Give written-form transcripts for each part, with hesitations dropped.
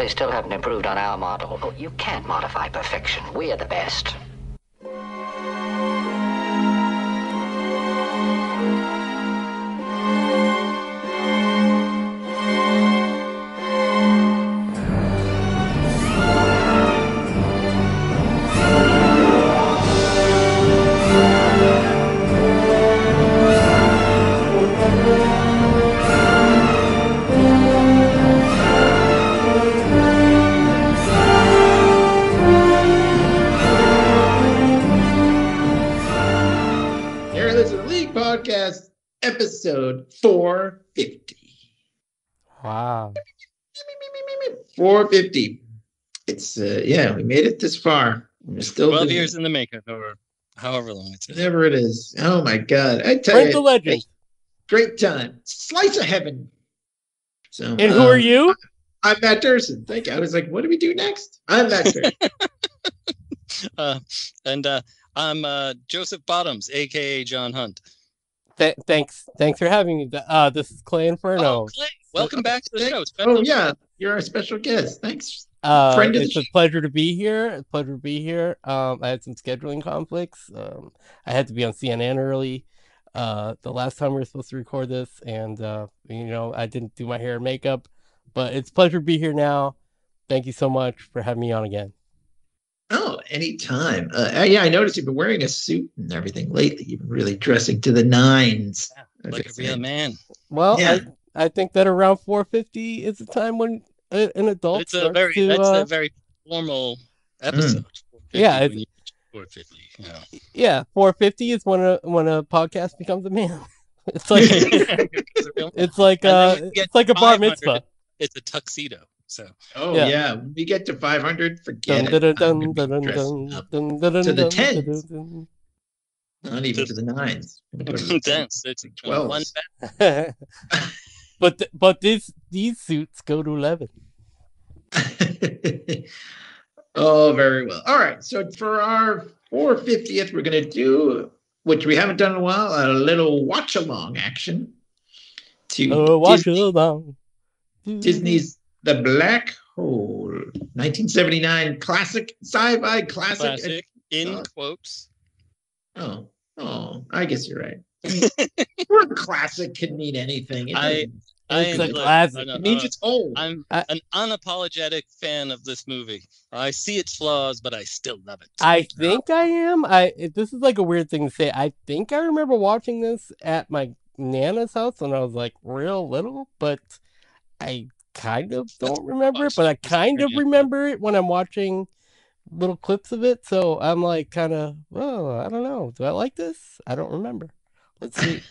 They still haven't improved on our model. Oh, you can't modify perfection. We're the best. Episode 450. Wow. 450. It's, yeah, we made it this far. We're still 12 years in the making, or however long it's never it is. Oh, my God. I tell you. The legend. Great time. Slice of heaven. So, and who are you? I'm Matt Durson. Thank you. I was like, what do we do next? I'm Matt Durson. I'm Joseph Bottoms, a.k.a. John Hunt. Thanks for having me. This is Clay Inferno. Oh, Clay. Welcome back to the show. Oh, yeah. You're our special guest. Thanks. It's a pleasure to be here. I had some scheduling conflicts. I had to be on CNN early the last time we were supposed to record this. And, you know, I didn't do my hair and makeup. But it's a pleasure to be here now. Thank you so much for having me on again. Oh, anytime. Yeah, I noticed you've been wearing a suit and everything lately. You've been really dressing to the nines. Yeah, like a real man. Well, yeah. I think that around 450 is the time when an adult that's a very formal episode. Yeah, it's 450. You know. Yeah, 450 is when a podcast becomes a man. It's like it's like a bar mitzvah. It's a tuxedo. So, oh yeah, when we get to 500, forget it. I'm gonna be dressed up to the tens, not even to the nines. It's 12. But these suits go to 11. Oh, very well. All right, so for our 450th, we're gonna do, which we haven't done in a while, a little watch along action to Disney's The Black Hole, 1979 classic, sci-fi classic. In quotes. Oh, I guess you're right. Word classic can mean anything. It's a classic. It means it's old. I'm an unapologetic fan of this movie. I see its flaws, but I still love it. I think I am. This is like a weird thing to say. I think I remember watching this at my Nana's house when I was like real little, but I kind of don't remember it, but I kind of remember it when I'm watching little clips of it. So I'm like, kind of, oh, I don't know. Do I like this? I don't remember. Let's see.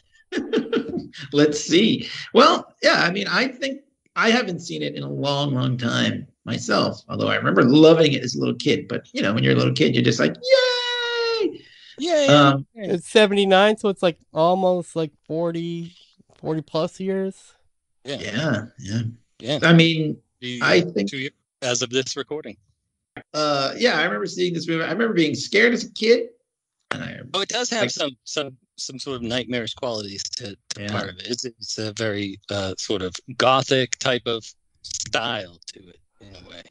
Let's see. Well, yeah, I mean, I think I haven't seen it in a long, long time myself, although I remember loving it as a little kid. But, you know, when you're a little kid, you're just like, yay! Yay! It's 79, so it's like almost like 40 plus years. Yeah. I mean, I think as of this recording. Yeah, I remember seeing this movie. I remember being scared as a kid. And it does have some sort of nightmarish qualities to part of it. It's a very sort of gothic type of style to it in a way.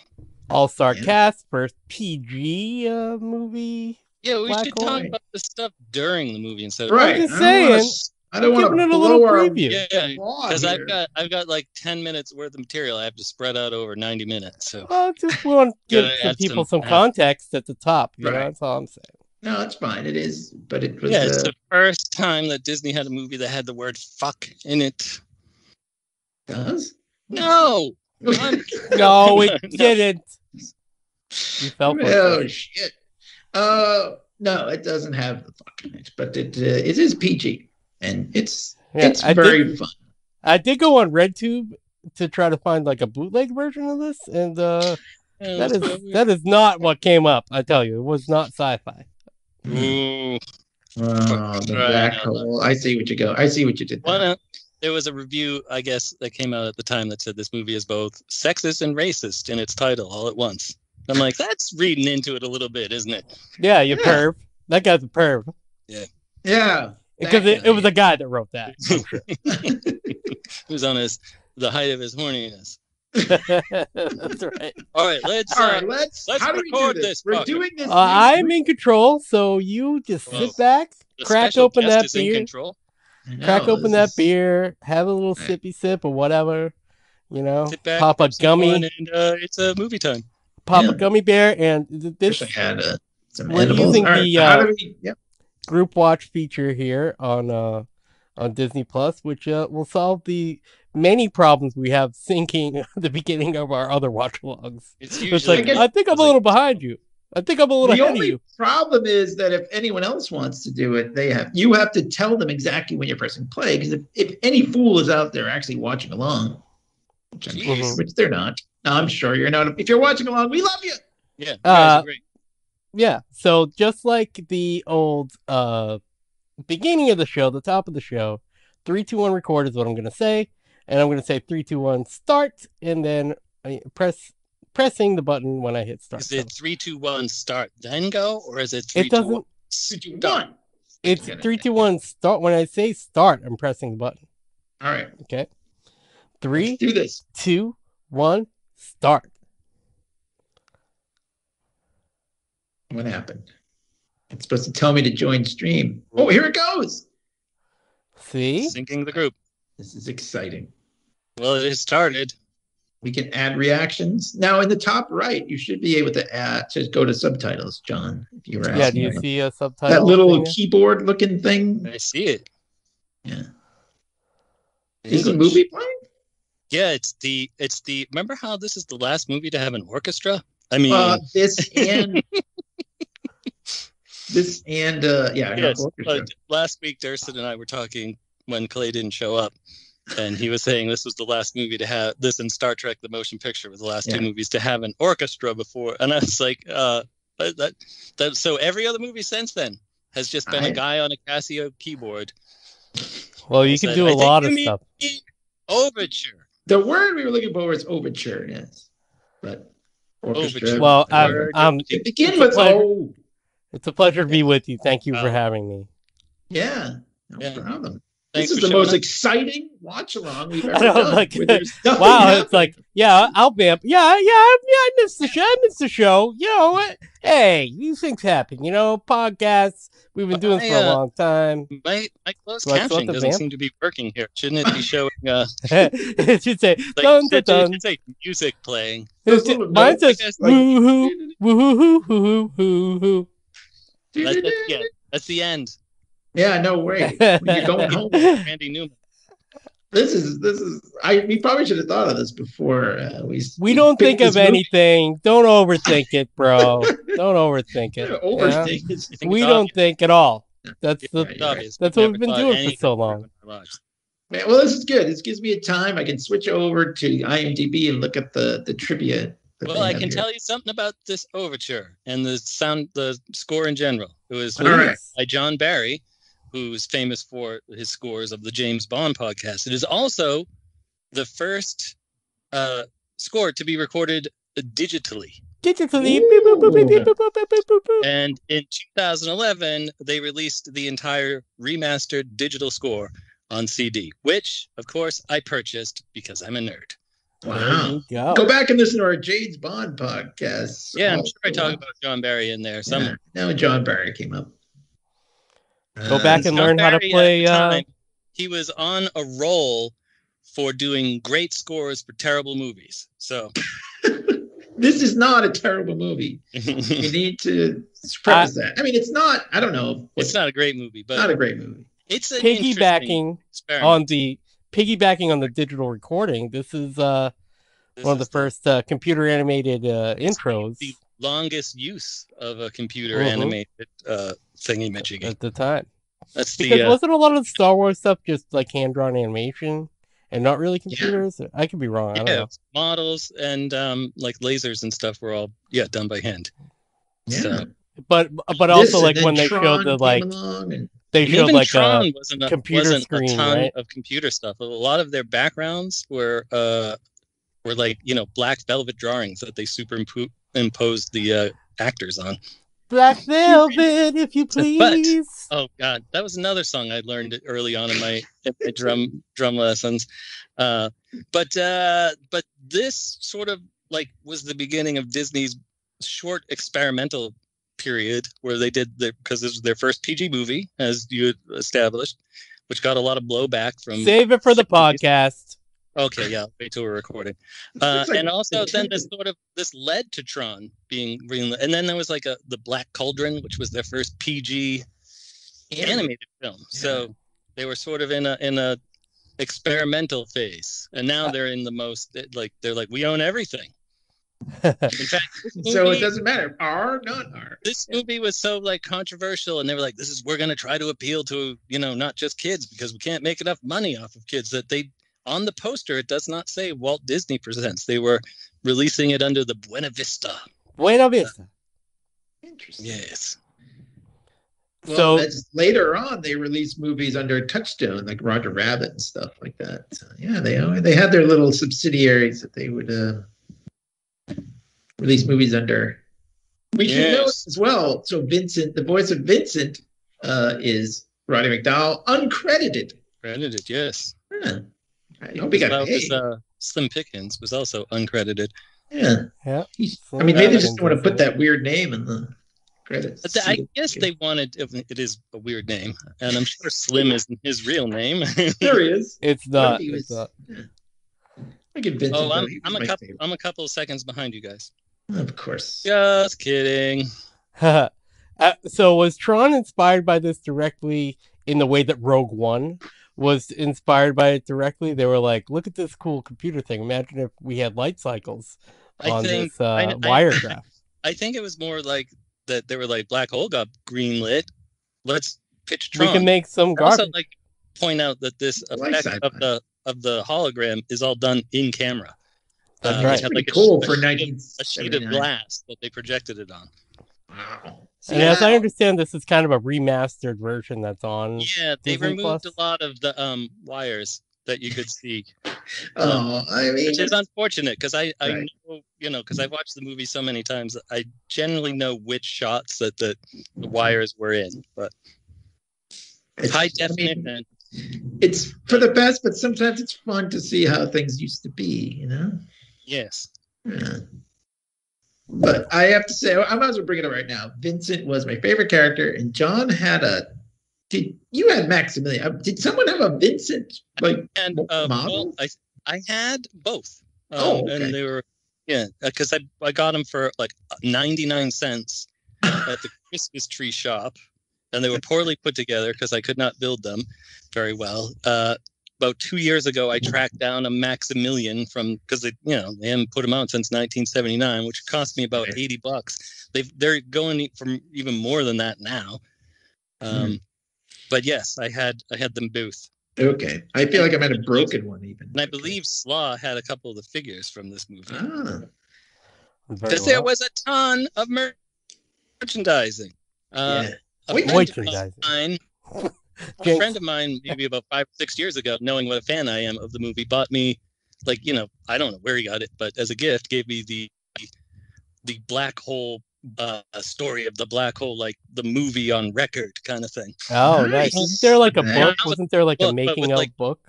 All-star cast, first PG movie. Yeah, we should talk about the stuff during the movie instead of I don't want to blow a little preview. Yeah, because I've got like 10 minutes worth of material I have to spread out over 90 minutes. So I just want to give people some context at the top. You know, that's all I'm saying. No, it's fine. It is, but it was. Yeah, it's the first time that Disney had a movie that had the word "fuck" in it. Does? No, no, it didn't. You fell for it. Oh shit! No, it doesn't have the "fuck" in it, but it is PG. And it's very fun. I did go on RedTube to try to find like a bootleg version of this, and that is not what came up. I tell you, it was not sci-fi. Ooh. Oh, the black hole. I see what you did there. Well, there was a review, I guess, that came out at the time that said this movie is both sexist and racist in its title all at once. I'm like, that's reading into it a little bit, isn't it? Yeah, you perv. That guy's a perv. Yeah. Yeah. Because it was a guy that wrote that. He was on the height of his horniness. That's right. All right, let's record this. We're doing this. I'm in control, so you just sit back, crack open that beer. Crack open that beer, have a little sippy sip or whatever, you know. Sit back, pop a gummy, and it's a movie time. Pop a gummy bear, and this. We're using the group watch feature here on Disney Plus, which will solve the many problems we have syncing the beginning of our other watch logs. It's like, I think I'm a little behind you. I think I'm a little ahead of you. The problem is that if anyone else wants to do it, you have to tell them exactly when you're pressing play, because if any fool is out there actually watching along, which they're not, I'm sure you're not. If you're watching along, we love you. Yeah, great. Yeah, so just like the old beginning of the show, the top of the show, 3, 2, 1, record is what I'm going to say, and I'm going to say 3, 2, 1, start, and then I pressing the button when I hit start. Is it 3, 2, 1, start, then go, or is it 3, 2, 1, start? It's 3, 2, 1, start. When I say start, I'm pressing the button. All right. Okay. 3, 2, 1, start. What happened? It's supposed to tell me to join stream. Oh, here it goes. See? Syncing the group. This is exciting. Well, it has started. We can add reactions. Now, in the top right, you should be able to add, just go to subtitles, John. If you were asking. Yeah, do you see a subtitle? That little keyboard looking thing? I see it. Yeah. Is the movie playing? Yeah, it's the remember how this is the last movie to have an orchestra? I mean, last week Durson and I were talking when Clay didn't show up, and he was saying this was the last movie to have this, and Star Trek the Motion Picture was the last two movies to have an orchestra before. And I was like, so every other movie since then has just been a guy on a Casio keyboard. Well, you can do a lot of stuff. Overture. The word we were looking for was overture. Yes, but orchestra. Well, begin with O. It's a pleasure to be with you. Thank you for having me. Yeah, no problem. Thanks. This is the most exciting watch along we've ever done. Like, wow, it's like, I'll vamp. I missed the show. You know what? Hey, these things happen. You know, podcasts we've been doing for a long time. My closed captioning doesn't seem to be working here. Shouldn't it be showing? It should say, music playing. Mine says, woo-hoo, woo-hoo, woo-hoo, woo-hoo. That's the end. Yeah, no way. When you're going home, Randy Newman. This is. We probably should have thought of this before. We don't think of anything. Don't overthink it, bro. Don't overthink it. We don't think at all. That's what we've been doing for so long. Man, well, this is good. This gives me a time. I can switch over to IMDb and look up the trivia. Well, I can tell you something about this overture and the score in general. It was by John Barry, who's famous for his scores of the James Bond podcast. It is also the first score to be recorded digitally. Digitally. Beep, boop, boop, beep, boop, boop, boop, boop, boop. And in 2011, they released the entire remastered digital score on CD, which, of course, I purchased because I'm a nerd. Wow. Go back and listen to our Jade's Bond podcast. Yeah, I'm sure I talk about John Barry in there somewhere. Yeah, now John Barry came up. Go back and learn how to play. He was on a roll for doing great scores for terrible movies. So this is not a terrible movie. You need to preface that. I mean, it's not. I don't know. It's not a great movie, but not a great movie. It's an piggybacking on the digital recording. This is one of the first computer animated intros. The longest use of a computer animated thingy magic at the time. That's because wasn't a lot of the Star Wars stuff just like hand drawn animation and not really computers? Yeah. I could be wrong. I don't know. Models and like lasers and stuff were all done by hand. Yeah. So, but also like when they showed the like. They showed like Tron wasn't a ton of computer stuff. A lot of their backgrounds were like, you know, black velvet drawings that they superimposed the actors on. Black velvet, if you please. But, oh God, that was another song I learned early on in my drum lessons. But this sort of like was the beginning of Disney's short experimental period where they did because this was their first PG movie, as you established, which got a lot of blowback from. Save it for the podcast. Okay, yeah, wait till we're recording. And also then this led to Tron being greenlit, and then there was like the Black Cauldron, which was their first PG animated film. So they were sort of in a experimental phase, and now they're in the most like they're like we own everything. In fact, movie, so it doesn't matter R not R. This movie was so like controversial, and they were like, "This is we're going to try to appeal to not just kids because we can't make enough money off of kids." That they on the poster it does not say Walt Disney Presents. They were releasing it under the Buena Vista. Interesting. Yes. Well, so later on, they released movies under Touchstone, like Roger Rabbit and stuff like that. So, yeah, they had their little subsidiaries that they would release movies under. We should note as well. So Vincent, the voice of Vincent, is Roddy McDowall, uncredited. Credited, yes. Yeah. I hope he got paid. Slim Pickens was also uncredited. Yeah. I mean, maybe they just don't want to put that weird name in the. I guess they wanted. It is a weird name, and I'm sure Slim isn't his real name. There he is. It's not. I'm a couple of seconds behind you guys. Of course. Just kidding. So was Tron inspired by this directly in the way that Rogue One was inspired by it directly? They were like, "Look at this cool computer thing. Imagine if we had light cycles on this wire graph." I think it was more like. That they were like Black Hole got greenlit. Let's pitch Tron. We can make some garbage. Also, like point out that this effect of the hologram is all done in camera. That's right. Had, like, cool for a sheet of glass that they projected it on. Wow. So, and as I understand, this is kind of a remastered version that's on. Yeah, they removed a lot of the wires that you could see. I mean, which is unfortunate because I know, because I've watched the movie so many times, I generally know which shots that the wires were in. But it's high definition. I mean, it's for the best, but sometimes it's fun to see how things used to be, Yes. Yeah. But I have to say, I might as well bring it up right now. Vincent was my favorite character, and John had Did you have Maximilian? Did someone have a Vincent model? Well, I had both. And they were because I got them for like 99 cents at the Christmas tree shop, and they were poorly put together because I could not build them very well. About 2 years ago, I tracked down a Maximilian because they haven't put them out since 1979, which cost me about $80. They're going for even more than that now. But yes, I had them both. Okay, I feel like I might have broken one even. And I believe Slaw had a couple of the figures from this movie. Because there was a ton of merchandising. A friend of mine, maybe about 5 or 6 years ago, knowing what a fan I am of the movie, bought me, I don't know where he got it, but as a gift, gave me the Black Hole. A story of the Black Hole, like the movie on record kind of thing. Oh, nice! Wasn't there like a book? Wasn't there like a making of book?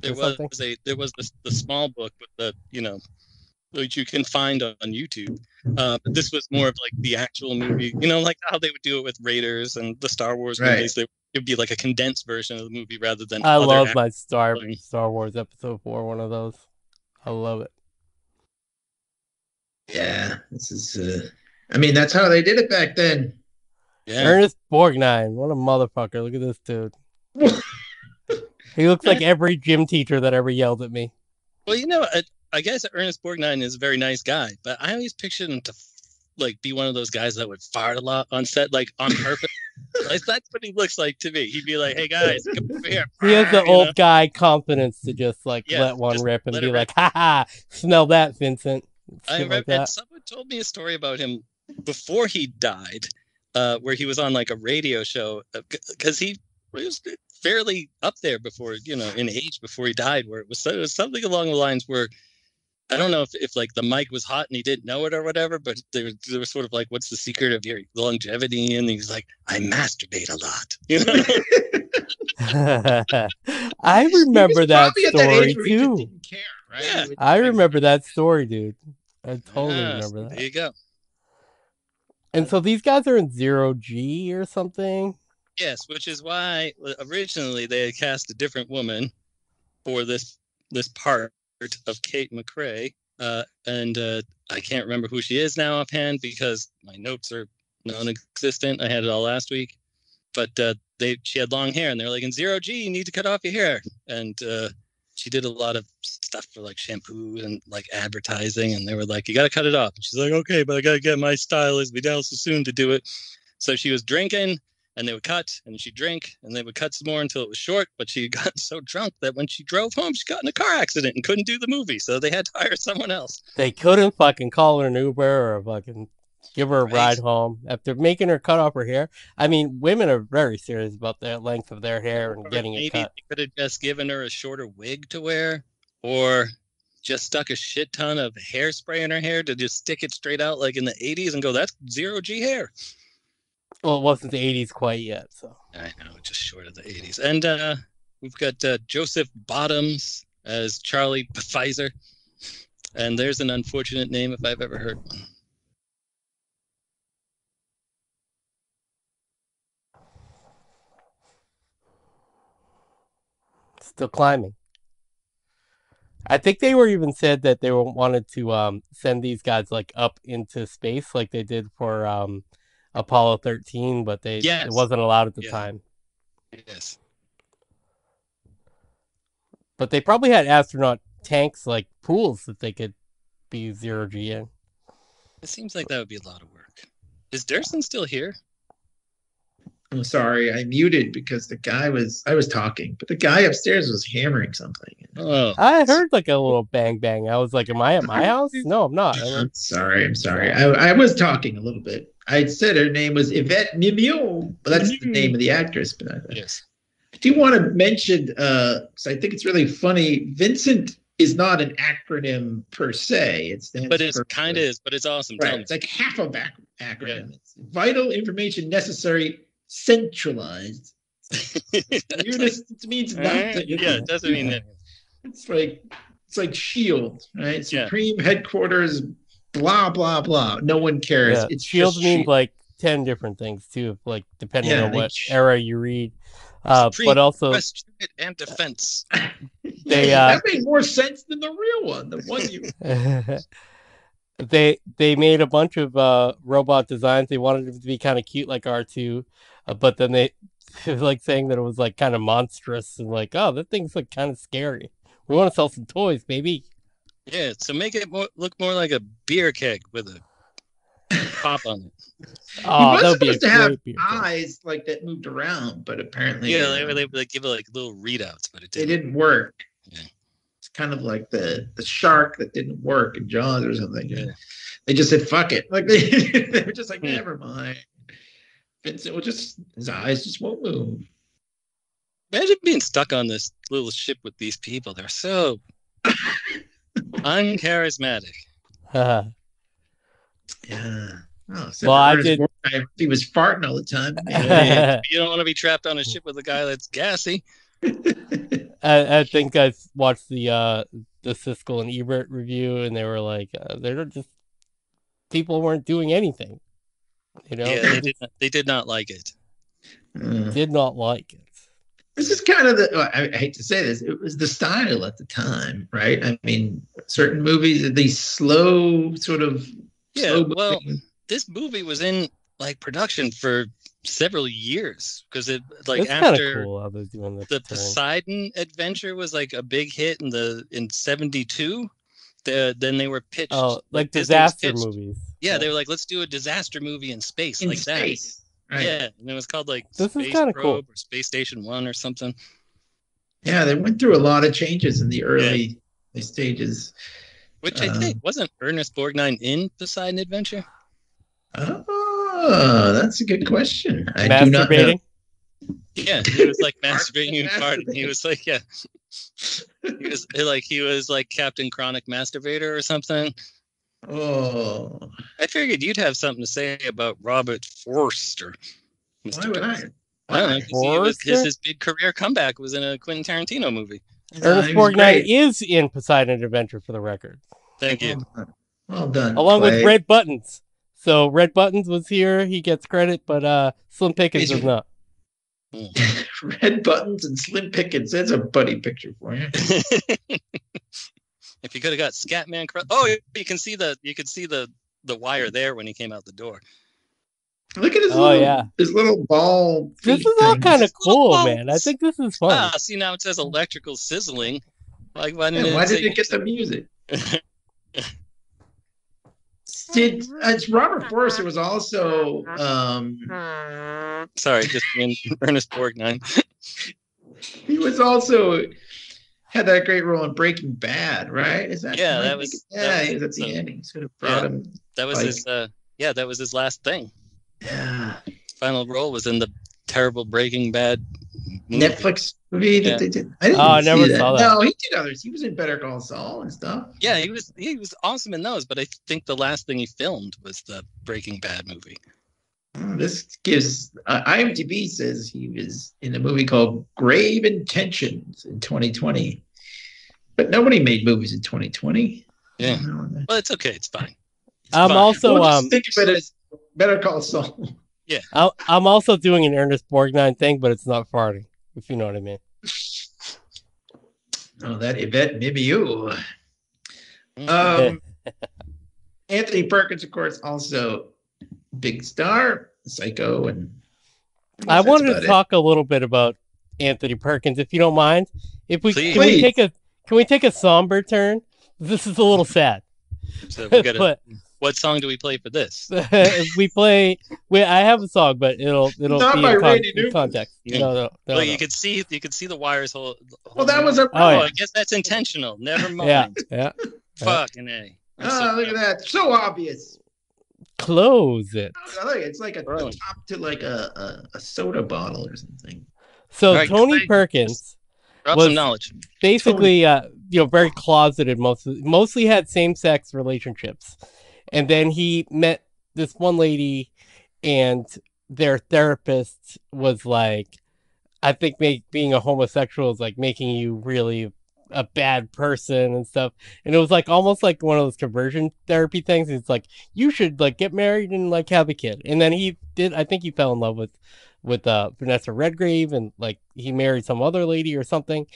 There was the small book with the which you can find on YouTube. But this was more of like the actual movie, like how they would do it with Raiders and the Star Wars movies. It would be like a condensed version of the movie rather than. I love my Star Wars Episode 4, one of those. I love it. Yeah, this is. I mean, that's how they did it back then. Yeah. Ernest Borgnine. What a motherfucker. Look at this dude. He looks like every gym teacher that ever yelled at me. Well, I guess Ernest Borgnine is a very nice guy, but I always pictured him to be one of those guys that would fart a lot on set, on purpose. That's what he looks like to me. He'd be like, hey, guys, come over here. He has the old guy confidence to just let one rip and be like, ha ha, smell that, Vincent. And someone told me a story about him. Before he died, where he was on a radio show, because he was fairly up there before, in age before he died, where it was something along the lines where I don't know if the mic was hot and he didn't know it or whatever, but they were sort of like, what's the secret of your longevity? And he's like, I masturbate a lot. I remember that story too. Yeah, I remember that story, dude. I totally remember that. There you go. And so these guys are in zero G or something. Yes, which is why originally they had cast a different woman for this part of Kate McRae. And I can't remember who she is now offhand because my notes are non-existent. I had it all last week. But she had long hair, and they're like, in zero G, you need to cut off your hair. And she did a lot of stuff for like shampoo and like advertising, and they were like, you got to cut it off. And she's like, okay, but I got to get my stylist Vidal Sassoon to do it. So she was drinking, and they would cut, and she'd drink, and they would cut some more until it was short. But she got so drunk that when she drove home, she got in a car accident and couldn't do the movie. So they had to hire someone else. They couldn't fucking call her an Uber or fucking give her a ride home after making her cut off her hair. I mean, women are very serious about the length of their hair and getting it cut. Maybe they could have just given her a shorter wig to wear, or just stuck a shit ton of hairspray in her hair to just stick it straight out like in the 80s and go, that's zero G hair. Well, it wasn't the 80s quite yet, so. I know, just short of the 80s. And we've got Joseph Bottoms as Charlie Pfizer. And there's an unfortunate name if I've ever heard one. Still climbing. I think they were even said that they wanted to send these guys like up into space like they did for Apollo 13, but it wasn't allowed at the time. Yes. But they probably had astronaut tanks like pools that they could be zero G in. It seems like that would be a lot of work. Is Durson still here? I'm sorry, I muted because I was talking, but the guy upstairs was hammering something. Oh. I heard like a little bang bang. I was like, am I at my house? No, I'm not. I'm sorry. I was talking a little bit. I said her name was Yvette Mimieux, but that's the name of the actress. But I do want to mention, so I think it's really funny, Vincent is not an acronym per se. But it's awesome. Right. It's like half of acronym. Yeah. It's vital information necessary centralized. It means nothing. Yeah, it doesn't mean that. It's like SHIELD, right? Supreme headquarters, blah blah blah. No one cares. Yeah. It's SHIELD means like 10 different things too, like depending on what era you read. But also question and defense. That made more sense than the real one. The one you. They made a bunch of robot designs. They wanted them to be kind of cute, like R2, but then they were like saying that it was like kind of monstrous and like, oh, that thing's like kind of scary. We want to sell some toys, baby. Yeah, so make it look more like a beer keg with a pop on it. Oh, that would be supposed to have eyes like that moved around, but apparently, they give it like little readouts, but it didn't work. Yeah. Kind of like the shark that didn't work in Jaws or something. Yeah. They just said, fuck it. Like they were just like, never mind. Vincent will his eyes just won't move. Imagine being stuck on this little ship with these people. They're so uncharismatic. Yeah. Oh, well, he was farting all the time. You don't want to be trapped on a ship with a guy that's gassy. I think I watched the Siskel and Ebert review, and they were like, they're just people weren't doing anything, you know. Yeah, they did not like it. Did not like it. This is kind of I hate to say this, it was the style at the time, right? I mean, certain movies, these slow sort of well, this movie was in like production for several years because it after cool the Poseidon Adventure was like a big hit in 72. Then they were pitched like disaster movies. Yeah, they were like, let's do a disaster movie in space space. Right. Yeah, and it was called like this Space Probe or Space Station 1 or something. Yeah, they went through a lot of changes in the early stages. Which I think wasn't Ernest Borgnine in Poseidon Adventure. Oh, that's a good question. I do not know. Yeah, he was like masturbating and farting. He was like, he was like Captain Chronic Masturbator or something. Oh, I figured you'd have something to say about Robert Forster. Why would I? His big career comeback was in a Quentin Tarantino movie. Ernest Borgnine is in Poseidon Adventure, for the record. Thank you. Well done. Along with Red Buttons. So Red Buttons was here. He gets credit, but Slim Pickens is not. Red Buttons and Slim Pickens. That's a buddy picture for you. If you could have got Scatman, you can see the wire there when he came out the door. Look at his his little ball. This is all kind of cool, man. I think this is fun. Ah, see, now it says electrical sizzling. Like, why did it get the music? Robert Forster was also Ernest Borgnine. He was also had that great role in Breaking Bad, right? Is that that was at the end. He sort of brought him. That was his that was his last thing. Yeah. Final role was in the terrible Breaking Bad movie. Netflix movie that they did. I never saw that. No, he did others. He was in Better Call Saul and stuff. Yeah, he was awesome in those, but I think the last thing he filmed was the Breaking Bad movie. This gives IMDb says he was in a movie called Grave Intentions in 2020. But nobody made movies in 2020. Yeah. Well, it's okay, it's fine. Think of it as Better Call Saul. Yeah. I'm also doing an Ernest Borgnine thing, but it's not farting, if you know what I mean. Oh, that Yvette Mimieux. Anthony Perkins, of course, also big star, Psycho. And I wanted to talk a little bit about Anthony Perkins, if you don't mind. Can we take a somber turn? This is a little sad. So we gotta... What song do we play for this? I have a song, but it'll not be in context. No. You could see the wires whole. Well, that was a problem. I guess that's intentional. Never mind. Yeah. Fucking A. Look at that. So obvious. Close it. It's like a top to like a soda bottle or something. So right, Tony Perkins was some knowledge. Basically, very closeted. Mostly had same-sex relationships. And then he met this one lady, and their therapist was like, I think being a homosexual is like making you really a bad person and stuff. And it was like almost like one of those conversion therapy things. It's like, you should like get married and like have a kid. And then he did. I think he fell in love with Vanessa Redgrave, and like he married some other lady or something.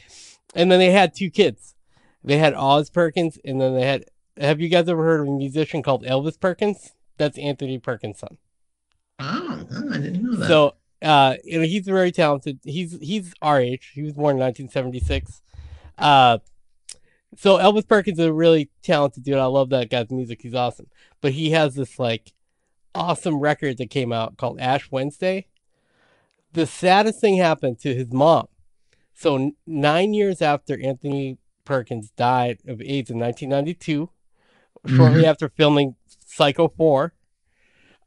And then they had two kids. They had Oz Perkins, and then they had... Have you guys ever heard of a musician called Elvis Perkins? That's Anthony Perkins' son. Oh, I didn't know that. So, he's very talented. He's our age. He was born in 1976. So Elvis Perkins is a really talented dude. I love that guy's music. He's awesome. But he has this like awesome record that came out called Ash Wednesday. The saddest thing happened to his mom. So 9 years after Anthony Perkins died of AIDS in 1992. Shortly after filming Psycho 4.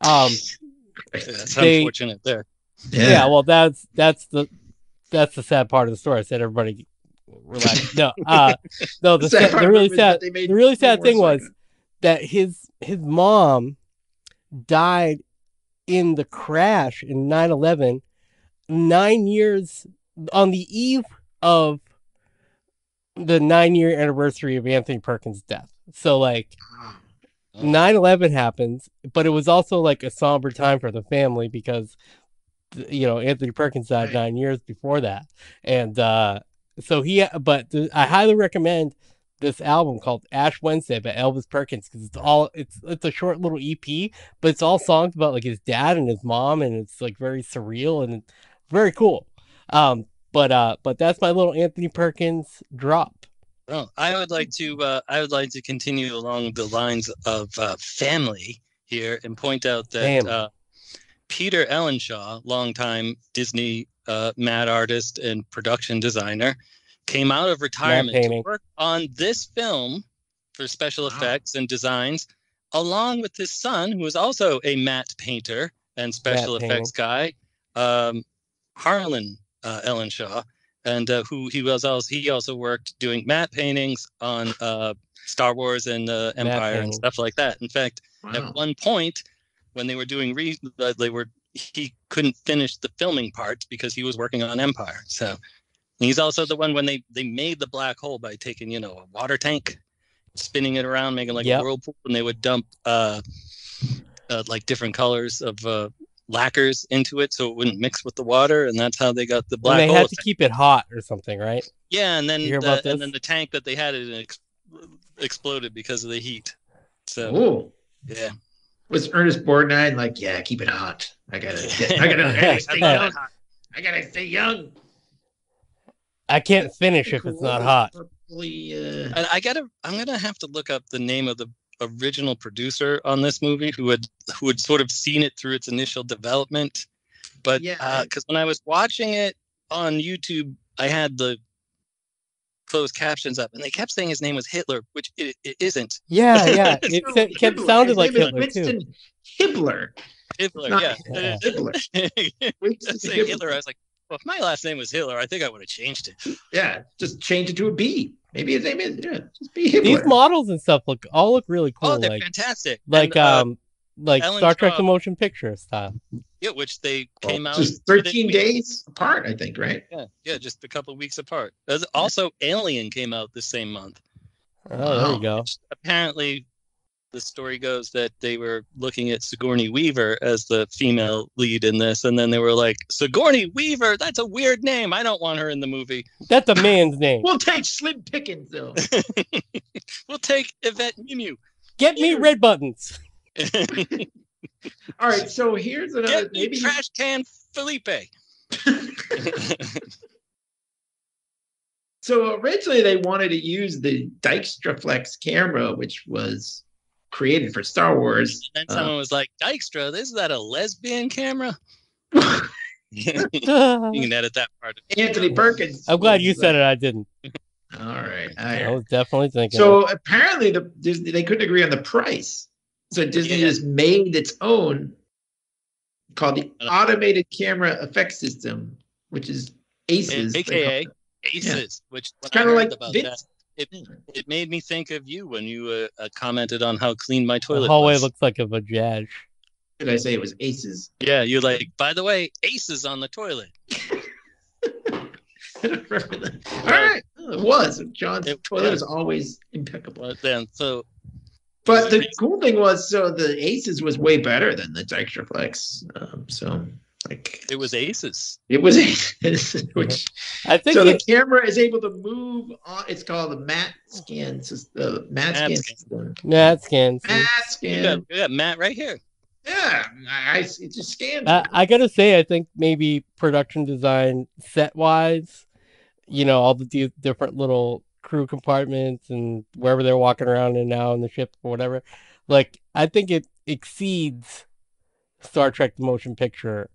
That's unfortunate there. Yeah, well that's the sad part of the story. I said everybody relax. No, the really sad thing was that his mom died in the crash in 9/11, 9 years on the eve of the 9-year anniversary of Anthony Perkins' death. So like 9/11 happens, but it was also like a somber time for the family because, Anthony Perkins died 9 years before that. And I highly recommend this album called Ash Wednesday by Elvis Perkins, because it's a short little EP, but it's all songs about like his dad and his mom, and it's like very surreal and very cool. But that's my little Anthony Perkins drop. Oh, I would like to continue along the lines of family here and point out that Peter Ellenshaw, longtime Disney mad artist and production designer, came out of retirement to work on this film for special effects and designs, along with his son, who is also a matte painter and special effects guy, Harlan Ellenshaw, and he also worked doing matte paintings on Star Wars and Empire and stuff like that. In fact, at one point when they were doing he couldn't finish the filming parts because he was working on Empire. So, and he's also the one when they made the black hole by taking, you know, a water tank, spinning it around, making like a whirlpool, and they would dump like different colors of lacquers into it so it wouldn't mix with the water, and that's how they got the black hole. They had to keep it hot or something, right? Yeah, and then the tank that they had, it exploded because of the heat. So, yeah. Was Ernest Borgnine like, yeah, keep it hot. I gotta stay young. I gotta stay young. I can't finish if it's not hot. I'm gonna have to look up the name of the original producer on this movie who had sort of seen it through its initial development. But because when I was watching it on YouTube, I had the closed captions up, and they kept saying his name was Hitler, which it isn't. Yeah, yeah. It kept sounding like Hitler, Winston too. Hitler. I was like, well, if my last name was Hitler, I think I would have changed it. Yeah, just change it to a B. Maybe his name is just be Hitler. These models and stuff look really cool. Oh, they're fantastic. Like and, like Ellen Star Trek the Motion Picture style. Yeah, which they came out just 13 days apart, I think, right? Yeah, yeah, just a couple of weeks apart. Also, Alien came out the same month. Oh, there you go. Apparently, the story goes that they were looking at Sigourney Weaver as the female lead in this, and then they were like, Sigourney Weaver, that's a weird name. I don't want her in the movie. That's a man's name. We'll take Slim Pickens, though. We'll take Yvette Mimieux. Get me Red Buttons. All right, so here's another maybe trash can Felipe. So originally they wanted to use the Dijkstra Flex camera, which was created for Star Wars. And then someone was like, Dijkstra, isn't that a lesbian camera? You can edit that part. Anthony Perkins. I'm glad you said it. I didn't. All right. I was definitely thinking. So apparently they couldn't agree on the price. So Disney just made its own, called the Automated Camera Effects System, which is Aces. AKA Aces, which it's kind of like Vince. It made me think of you when you commented on how clean my toilet was. The hallway looks like a vajaj. Did I say it was Aces? Yeah, you're like, by the way, Aces on the toilet. I don't remember that. All right. It was. John's toilet is always impeccable. Well, then, so... But the cool thing was, so the Aces was way better than the Dijkstra Flex. It was Aces. It was Aces. Which I think. So the camera is able to move on. It's called the Matt Scan. The Matt Scan system. Matt Scan. Matt Scan. You got Matt right here. Yeah, it just scans. I gotta say, I think maybe production design, set wise, you know, all the different little crew compartments and wherever they're walking around and now in the ship or whatever, like I think it exceeds Star Trek the Motion Picture.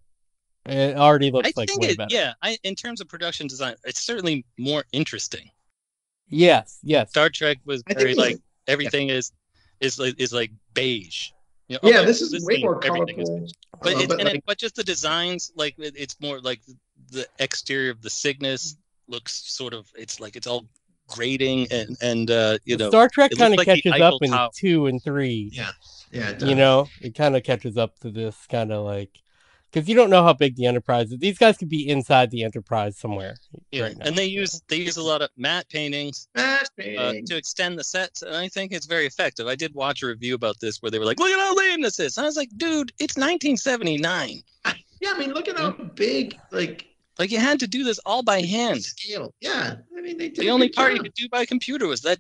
It already looks better. Yeah, in terms of production design, it's certainly more interesting. Yes, yes. Star Trek was very everything is like beige. You know, this is way more colorful. But just the designs, it's more like the exterior of the Cygnus looks sort of. It's like it's all grading and you know, Star Trek kind of catches up in 2 and 3. Yeah, it does. You know, it kind of catches up to this kind of because you don't know how big the Enterprise is. These guys could be inside the Enterprise somewhere. Yeah, right now. And they use a lot of matte paintings to extend the sets, and I think it's very effective. I did watch a review about this where they were like, "Look at how lame this is," and I was like, "Dude, it's 1979." Yeah, I mean, look at how big Like you had to do this all by hand. Scale. Yeah. I mean, they did the only part you could do by computer was that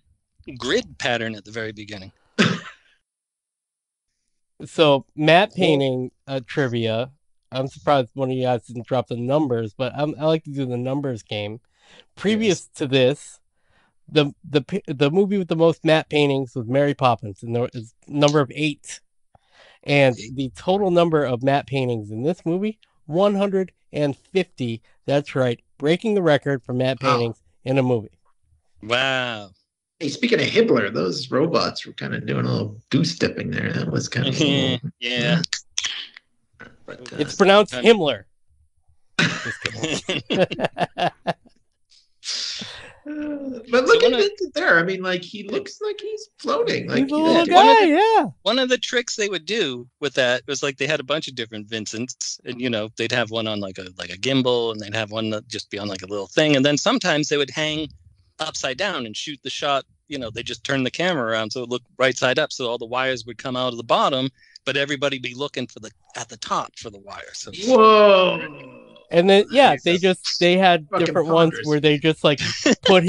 grid pattern at the very beginning. So matte painting trivia. I'm surprised one of you guys didn't drop the numbers, but I like to do the numbers game. Previous to this, the movie with the most matte paintings was Mary Poppins, and there was number of 8. And the total number of matte paintings in this movie, 150. That's right, breaking the record for matte paintings in a movie. Wow. Hey, speaking of Hitler, those robots were kind of doing a little goose-stepping there. That was kind of cool. Yeah. But, it's pronounced Himmler. Just kidding. But look at Vincent there. I mean, like, he looks like he's floating. Like, one of the tricks they would do with that was, like, they had a bunch of different Vincents, and, you know, they'd have one on like a gimbal, and they'd have one that just be on like a little thing, and then sometimes they would hang upside down and shoot the shot. You know, they just turned the camera around so it looked right side up, so all the wires would come out of the bottom, but everybody be looking for at the top for the wire. So whoa. And then, yeah, they had different ones where they just like put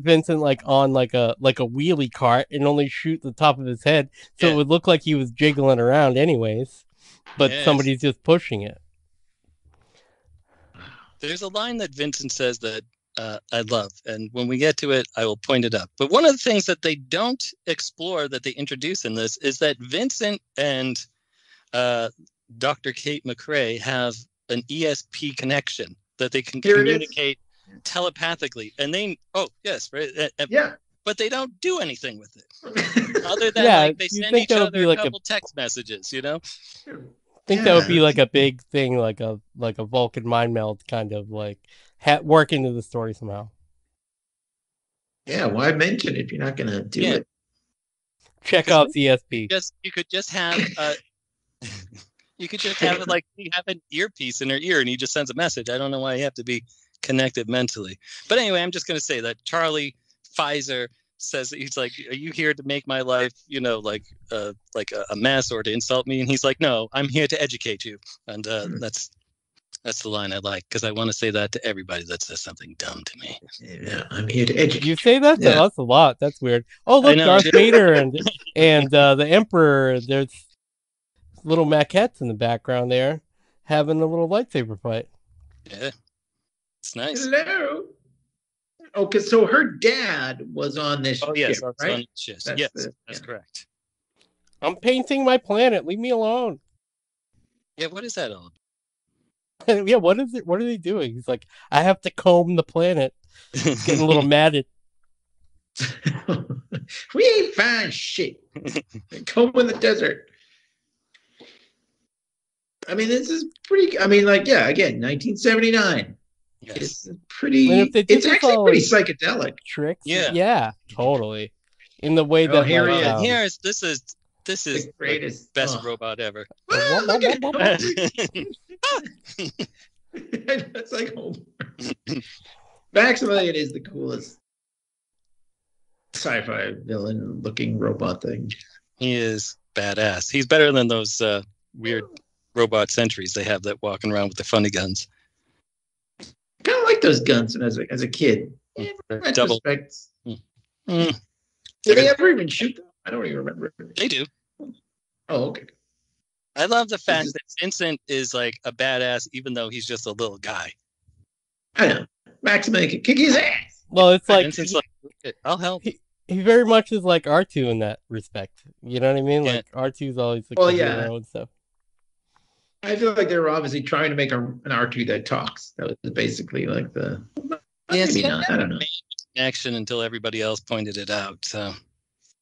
Vincent like on like a wheelie cart and only shoot the top of his head. So it would look like he was jiggling around anyways, but somebody's just pushing it. There's a line that Vincent says that I love. And when we get to it, I will point it up. But one of the things that they don't explore that they introduce in this is that Vincent and Dr. Kate McRae have an ESP connection that they can communicate telepathically, and they but they don't do anything with it other than like they send each other a couple text messages, you know. I think that would be like a big thing, like a Vulcan mind meld kind of like work into the story somehow. Yeah, why mention it if you're not gonna do it? Check out the ESP. You could just have you could just have it like you have an earpiece in her ear and he just sends a message. I don't know why you have to be connected mentally. But anyway, I'm just going to say that Charlie Pfizer says that he's like, are you here to make my life, you know, like a mess or to insult me? And he's like, no, I'm here to educate you. And that's the line I like, because I want to say that to everybody that says something dumb to me. Yeah, I'm here to educate you. You say that to us a lot. That's weird. Oh, look, Darth Vader and the Emperor. There's little maquettes in the background there having a little lightsaber fight. Yeah, it's nice. Hello. Okay, so her dad was on this ship, right? Yes, that's correct. I'm painting my planet. Leave me alone. Yeah, what is that all about? Yeah, what is it? What are they doing? He's like, I have to comb the planet. He's getting a little matted. We ain't found shit. Comb in the desert. I mean, this is pretty. I mean, like, yeah, again, 1979. Yes. It's pretty. It's actually pretty psychedelic. Tricks. Yeah. Yeah. Totally. In the way that this is the greatest, like, best robot ever. Ah, look at it. That's like Homer. Maximilian is the coolest sci-fi villain-looking robot thing. He is badass. He's better than those weird robot sentries they have that walking around with the funny guns. Kind of like those guns as a kid. Yeah, double. Did they ever even shoot them? I don't even remember. They do. Oh, okay. I love the fact that Vincent is like a badass, even though he's just a little guy. I know. Maximilian can kick his ass. Well, it's like, I'll help. He very much is like R2 in that respect. You know what I mean? Yeah. Like R2's always like and stuff. I feel like they were obviously trying to make an R2 that talks. That was basically like the... Maybe not, I don't know. Action until everybody else pointed it out. So,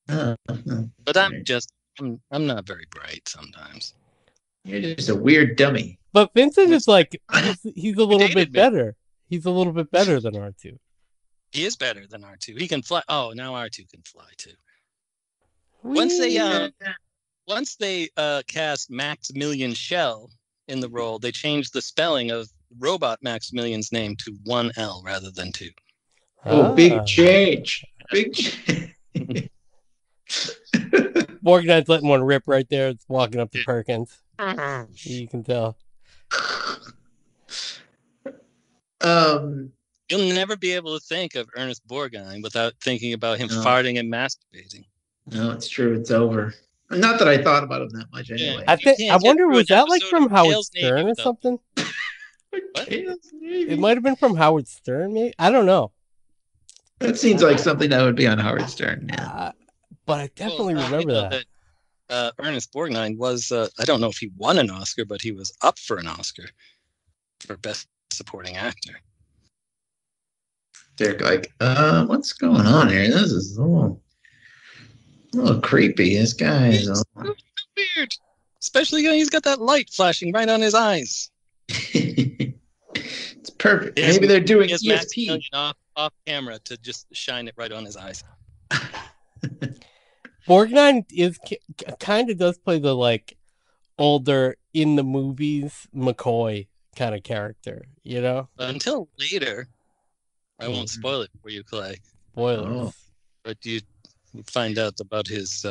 but I'm not very bright sometimes. You're just a weird dummy. But Vincent is like, he's a little bit better. He's a little bit better than R2. He is better than R2. He can fly. Oh, now R2 can fly too. Once they cast Maximilian Schell in the role, they changed the spelling of robot Maximilian's name to 1L rather than 2. Oh, big change. Big change. Borgnine's letting one rip right there. It's walking up to Perkins. You can tell. You'll never be able to think of Ernest Borgnine without thinking about him farting and masturbating. No, it's true. It's over. Not that I thought about him that much, anyway. I wonder, was that like from Howard Stern or something? It might have been from Howard Stern, maybe. I don't know. That seems like something that would be on Howard Stern. Yeah. But I definitely remember that. Ernest Borgnine was, I don't know if he won an Oscar, but he was up for an Oscar for Best Supporting Actor. They're like, what's going on here? This is a little creepy, this guy is so weird. Especially when he's got that light flashing right on his eyes. It's perfect. Maybe they're doing ESP. off camera to just shine it right on his eyes. Borgnine is kind of does play the like older in the movies McCoy kind of character, you know. Until later, I won't spoil it for you, Clay. Spoilers, but you find out about his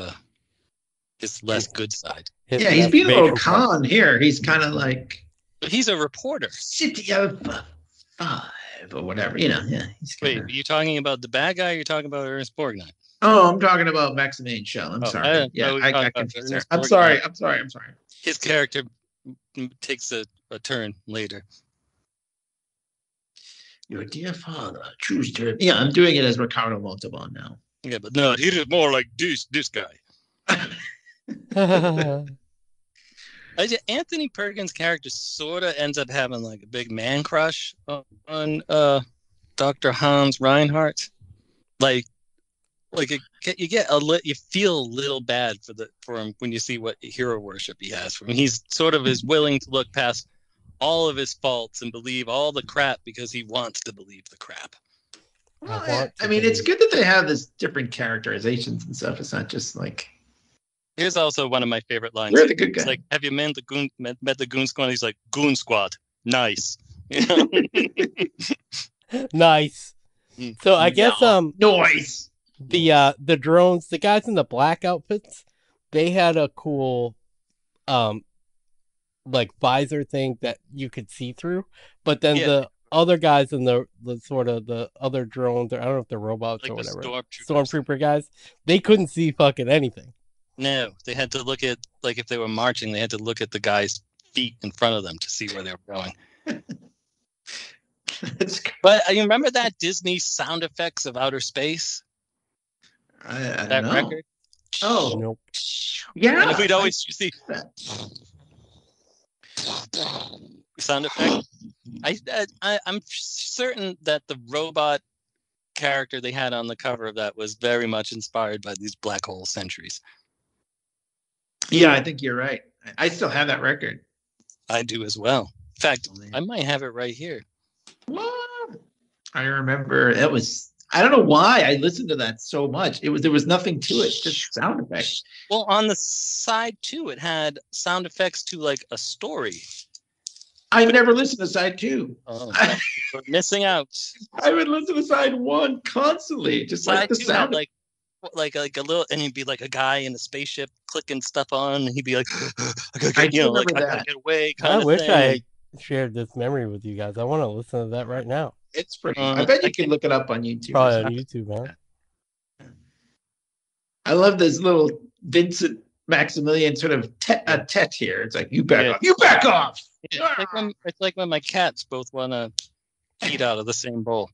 less good side. Yeah, he's being a little con here. He's kind of like, but he's a reporter. City of Five or whatever, you know. Yeah. Wait, are you talking about the bad guy? Or are you talking about Ernest Borgnine? Oh, I'm talking about Maximilian Schell. I'm sorry. His character takes a turn later. Your dear father, choose to... Yeah, I'm doing it as Ricardo Montalban now. Yeah, but no, he was more like this guy. Anthony Perkins' character sort of ends up having like a big man crush on Dr. Hans Reinhardt. Like you feel a little bad for him when you see what hero worship he has. I mean, he's sort of is willing to look past all of his faults and believe all the crap because he wants to believe the crap. Well, I mean, it's good that they have this different characterizations and stuff. It's not just like. Here's also one of my favorite lines. We're the good guy. It's like, have you met the Goon Squad? He's like, Goon Squad, nice. You know? Nice. So I guess noise. The drones, the guys in the black outfits, they had a cool, like visor thing that you could see through. But then the other guys in the sort of the other drones, or I don't know if they're robots like or whatever, stormtrooper guys, they couldn't see fucking anything. No, they had to look at, like if they were marching, they had to look at the guy's feet in front of them to see where they were going. But you remember that Disney sound effects of outer space? I that know. Record? Oh, nope. Yeah. And we'd always see sound effect. I'm certain that the robot character they had on the cover of that was very much inspired by these black hole sentries. Yeah, I think you're right. I still have that record. I do as well. In fact, I might have it right here. What? I remember that was. I don't know why I listened to that so much. There was nothing to it, just sound effects. Well, on the side two, it had sound effects to like a story. I never listened to side two. Oh, you're missing out. I would listen to side one constantly, just side like the sound. Like a little, and he'd be like a guy in a spaceship clicking stuff on, and he'd be like, I gotta get away. I wish I shared this memory with you guys. I want to listen to that right now. It's pretty. I bet you can look it up on YouTube. Probably on YouTube, man. I love this little Vincent Maximilian sort of tete here. It's like, you back off. You back off. Yeah. Ah! It's like when my cats both want to eat out of the same bowl.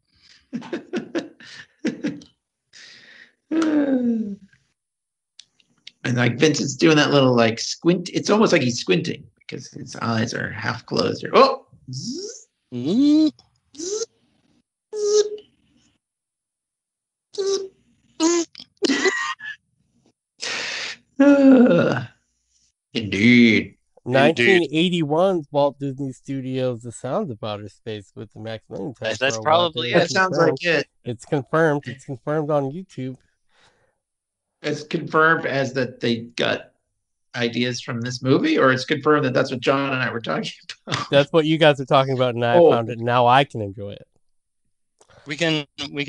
And like Vincent's doing that little like squint. It's almost like he's squinting because his eyes are half closed. Oh. Indeed. 1981's Walt Disney Studios The Sounds of Outer Space with the Maximilian Test. That's probably it. Sounds like it. It's confirmed. It's confirmed on YouTube. It's confirmed as that they got ideas from this movie, or it's confirmed that that's what John and I were talking about. That's what you guys are talking about, and I found it. Now I can enjoy it. We can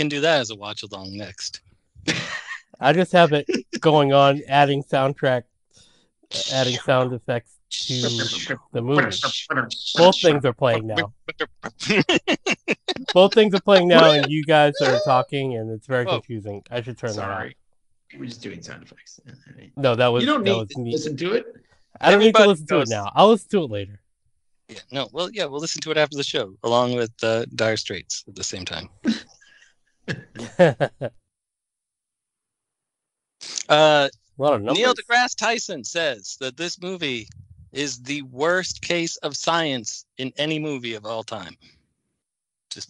do that as a watch along next. I just have it going on, adding soundtrack, adding sound effects to the movie. Both things are playing now. Both things are playing now, and you guys are talking, and it's very confusing. I should turn that off. We're just doing sound effects. No, that was. You don't need to listen to it. I don't need to listen to it now. I'll listen to it later. Yeah, no, well, yeah, we'll listen to it after the show, along with Dire Straits at the same time. Neil deGrasse Tyson says that this movie is the worst case of science in any movie of all time.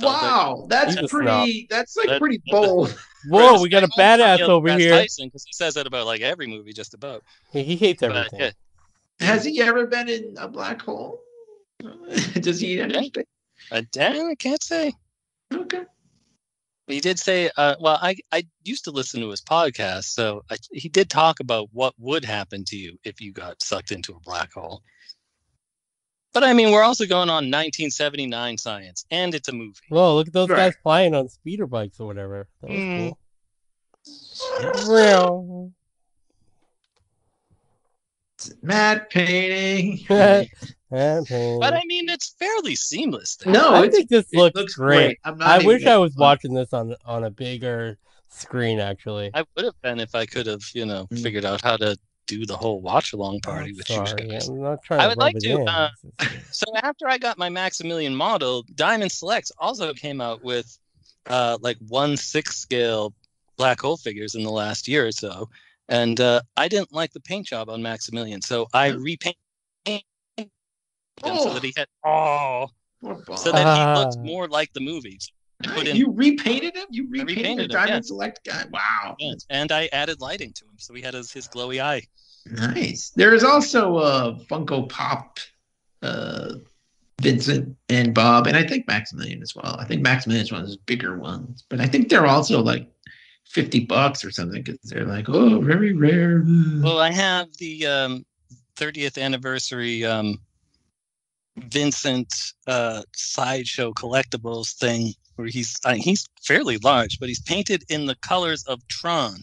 Wow, that's pretty bold. Whoa, we got a badass over here. Tyson, because he says that about like every movie, just about. He hates everything. But, has he ever been in a black hole? Does he eat anything? I can't say. Okay. He did say, well, I used to listen to his podcast, so he did talk about what would happen to you if you got sucked into a black hole. But, I mean, we're also going on 1979 science, and it's a movie. Whoa, look at those guys flying on speeder bikes or whatever. That was cool. Real. Matt painting. But, I mean, it's fairly seamless. Though. No, I think this looks great. I wish I was watching this on a bigger screen, actually. I would have been if I could have, you know, figured out how to do the whole watch along party with you guys. I would like to. So after I got my Maximilian model, Diamond Selects also came out with like 1/6 scale black hole figures in the last year or so, and I didn't like the paint job on Maximilian, so I repainted him so that he had so that he looks more like the movies. You repainted him? You repainted the Diamond Select guy? Wow. Yes. And I added lighting to him, so he had his glowy eye. Nice. There is also a Funko Pop Vincent and Bob, and I think Maximilian as well. I think Maximilian's one of those bigger ones, but I think they're also like $50 or something because they're like, oh, very rare. Well, I have the 30th anniversary Vincent sideshow collectibles thing where he's fairly large, but he's painted in the colors of Tron.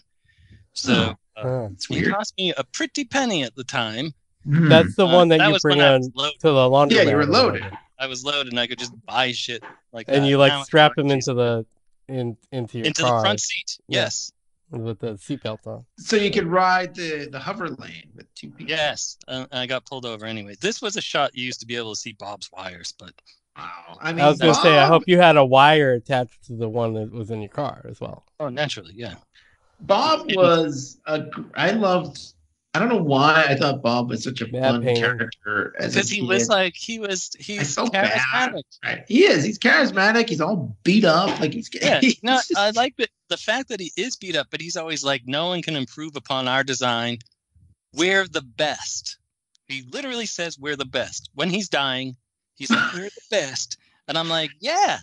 So it cost me a pretty penny at the time. That's the one that you bring on to the laundromat. Yeah, you were loaded. I was loaded, and I could just buy shit like that. And you like strap him into the front seat. Yes. With the seatbelt on. So you could ride the hover lane with two people. Yes. I got pulled over anyway. This was a shot you used to be able to see Bob's wires, but wow. I mean, I was going to say, I hope you had a wire attached to the one that was in your car as well. Oh, naturally. Yeah. Bob was I don't know why I thought Bob was such a fun character. Because he was like, he's so charismatic. Right? He is. He's charismatic. He's all beat up. Like I like the fact that he is beat up, but he's always like, no one can improve upon our design. We're the best. He literally says we're the best. When he's dying, he's like, we're the best. And I'm like, yeah.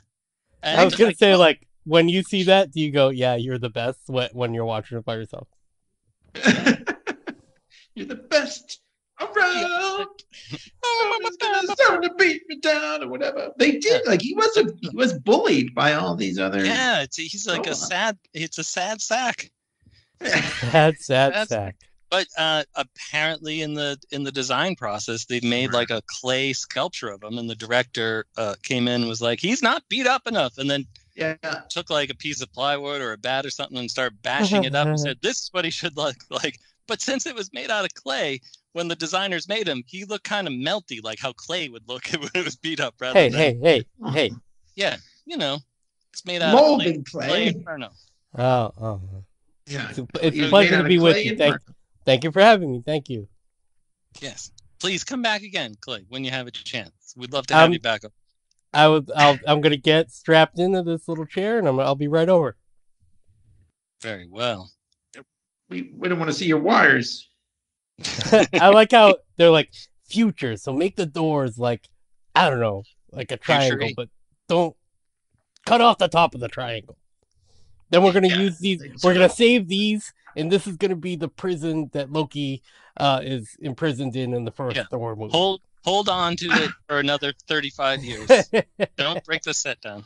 And I was going to say, like, when you see that, do you go, yeah, you're the best when you're watching it by yourself? You're the best around. Someone's going to beat me down or whatever. They did. Like he was bullied by all these other. Yeah, he's like It's a sad sack. Sad sack. But apparently, in the design process, they made like a clay sculpture of him, and the director came in and was like, "He's not beat up enough," and then. Yeah, took like a piece of plywood or a bat or something and started bashing it up and said, "This is what he should look like." But since it was made out of clay, when the designers made him, he looked kind of melty, like how clay would look when it was beat up. Hey. Yeah, you know, it's made out of clay Inferno. Oh. Yeah. It's a pleasure to be with you. Thank you for having me. Thank you. Yes. Please come back again, Clay, when you have a chance. We'd love to have you back up. I'm going to get strapped into this little chair, and I'll be right over. Very well. We don't want to see your wires. I like how they're like future. So make the doors like, I don't know, like a triangle, but don't cut off the top of the triangle. Then we're going to use these. We're going to save these. And this is going to be the prison that Loki is imprisoned in the first Thor movie. Hold on to it for another 35 years. Don't break the set down.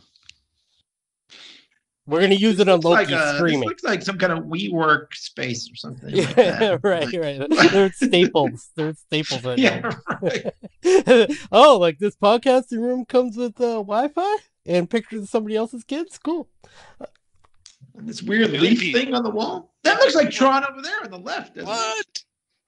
We're going to use it on Loki screaming. This looks like some kind of WeWork space or something. Yeah, like that. Right. They're staples. They're staples right now. Right. Oh, like this podcasting room comes with Wi-Fi and pictures of somebody else's kids? Cool. And this weird leaf thing on the wall? That looks like Tron over there on the left. What?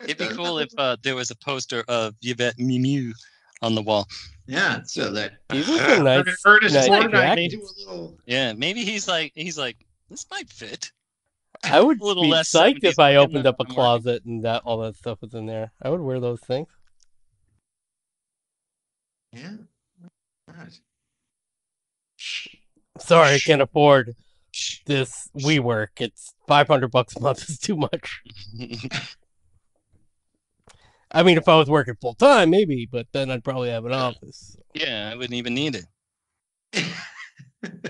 It'd be cool if there was a poster of Yvette Mimieux on the wall. Yeah, so that these are some nice, Ernest Borgnine do a little. Yeah, maybe he's like this might fit. I would be psyched if I opened up a closet and that all that stuff was in there. I would wear those things. Yeah. God. Sorry, I can't afford this WeWork. It's $500 a month is too much. I mean, if I was working full time, maybe, but then I'd probably have an office. Yeah, I wouldn't even need it.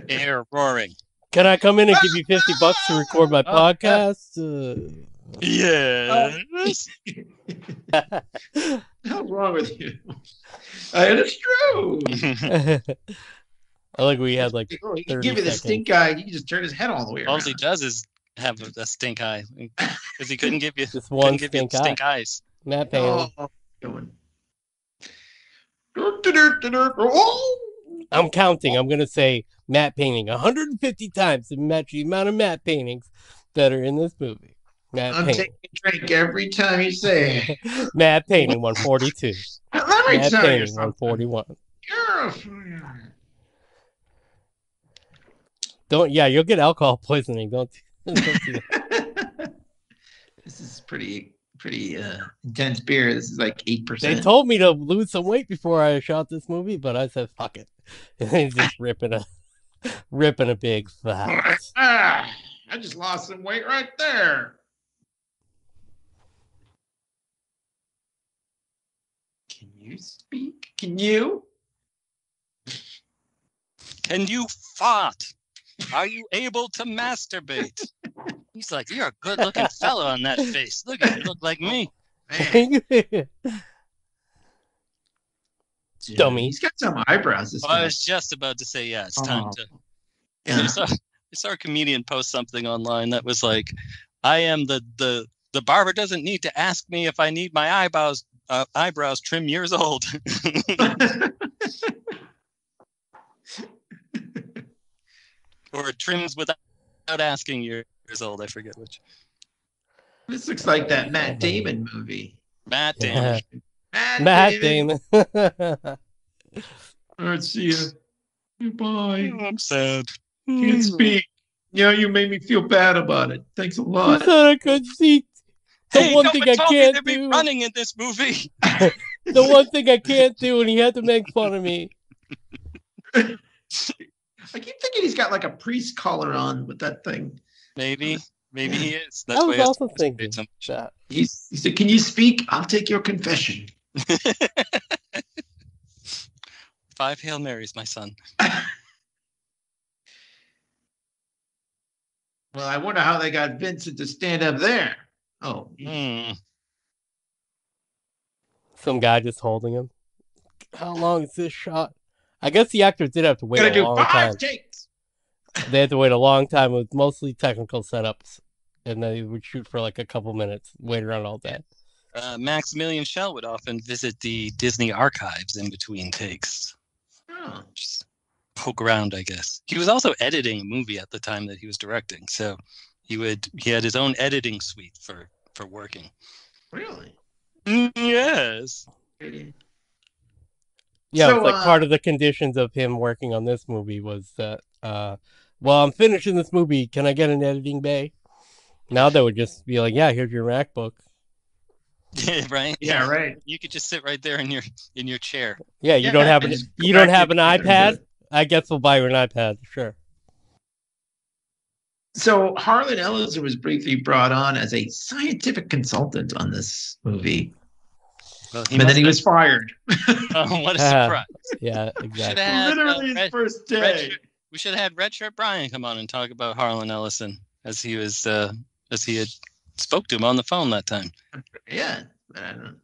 Air roaring. Can I come in and give you $50 to record my podcast? Yeah. What's wrong with you? It's true. I like we had like. He can give you the stink eye. He can just turn his head all the way around. All he does is have a stink eye because he couldn't give you just one stink eyes. Matt Palin. I'm counting. I'm going to say matte painting 150 times to match the amount of matte paintings that are in this movie. Matte I'm painting. Taking a drink every time you say it. Matte painting 142. Let me tell you something. 141. Don't. Yeah, you'll get alcohol poisoning. Don't do that. This is pretty intense beer. This is like 8%. They told me to lose some weight before I shot this movie, but I said fuck it. And just ripping a big fat. Ah, I just lost some weight right there. Can you speak? Can you? Can you fart? Are you able to masturbate? He's like, you're a good-looking fella on that face. Look at it, look like me. Dummy. He's got some eyebrows. Well, I was just about to say, yeah, it's time to... Yeah. I saw a comedian post something online that was like, I am the barber doesn't need to ask me if I need my eyebrows trim years old. Or trims without asking years old. I forget which. This looks like that Matt Damon movie. Matt Damon. Yeah. Matt Damon. All right, see ya. Goodbye. Oh, I'm sad. Can't speak. Yeah, you made me feel bad about it. Thanks a lot. I thought I could speak. The one thing I can't do. Running in this movie. The one thing I can't do, and he had to make fun of me. I keep thinking he's got like a priest collar on with that thing. Maybe he is. That's I was also thinking that. He said, can you speak? I'll take your confession. 5 Hail Marys, my son. Well, I wonder how they got Vincent to stand up there. Oh. Mm. Some guy just holding him. How long is this shot? I guess the actors did have to wait a long time. Takes. They had to wait a long time with mostly technical setups, and they would shoot for like a couple minutes, wait around all day. Maximilian Schell would often visit the Disney archives in between takes. Oh. Just poke around, I guess. He was also editing a movie at the time that he was directing, so he had his own editing suite for working. Really? Yes. Yeah, so, it's like part of the conditions of him working on this movie was that while I'm finishing this movie, can I get an editing bay? Now they would just be like, yeah, here's your MacBook. Right? Yeah, right. You could just sit right there in your chair. Yeah, you don't have an iPad? I guess we'll buy you an iPad, sure. So Harlan Ellison was briefly brought on as a scientific consultant on this movie. Well, but then he was fired. Oh, what a surprise. Yeah, exactly. Literally his first day. We should have had Red Shirt Brian come on and talk about Harlan Ellison as he was, as he had spoke to him on the phone that time. Yeah.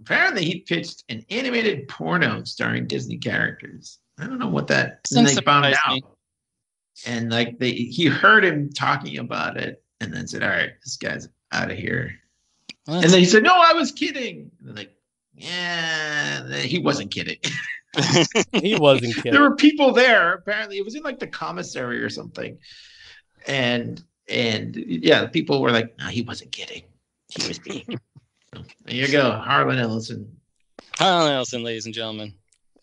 Apparently he pitched an animated porno starring Disney characters. I don't know what that is. They found out. Me. And like he heard him talking about it and then said, all right, this guy's out of here. Well, and then he said, no, I was kidding. And like, yeah, he wasn't kidding. He wasn't kidding. There were people there. Apparently, it was in like the commissary or something, and yeah, the people were like, "No, he wasn't kidding. He was being." So, there you go, Harlan Ellison. Harlan Ellison, ladies and gentlemen.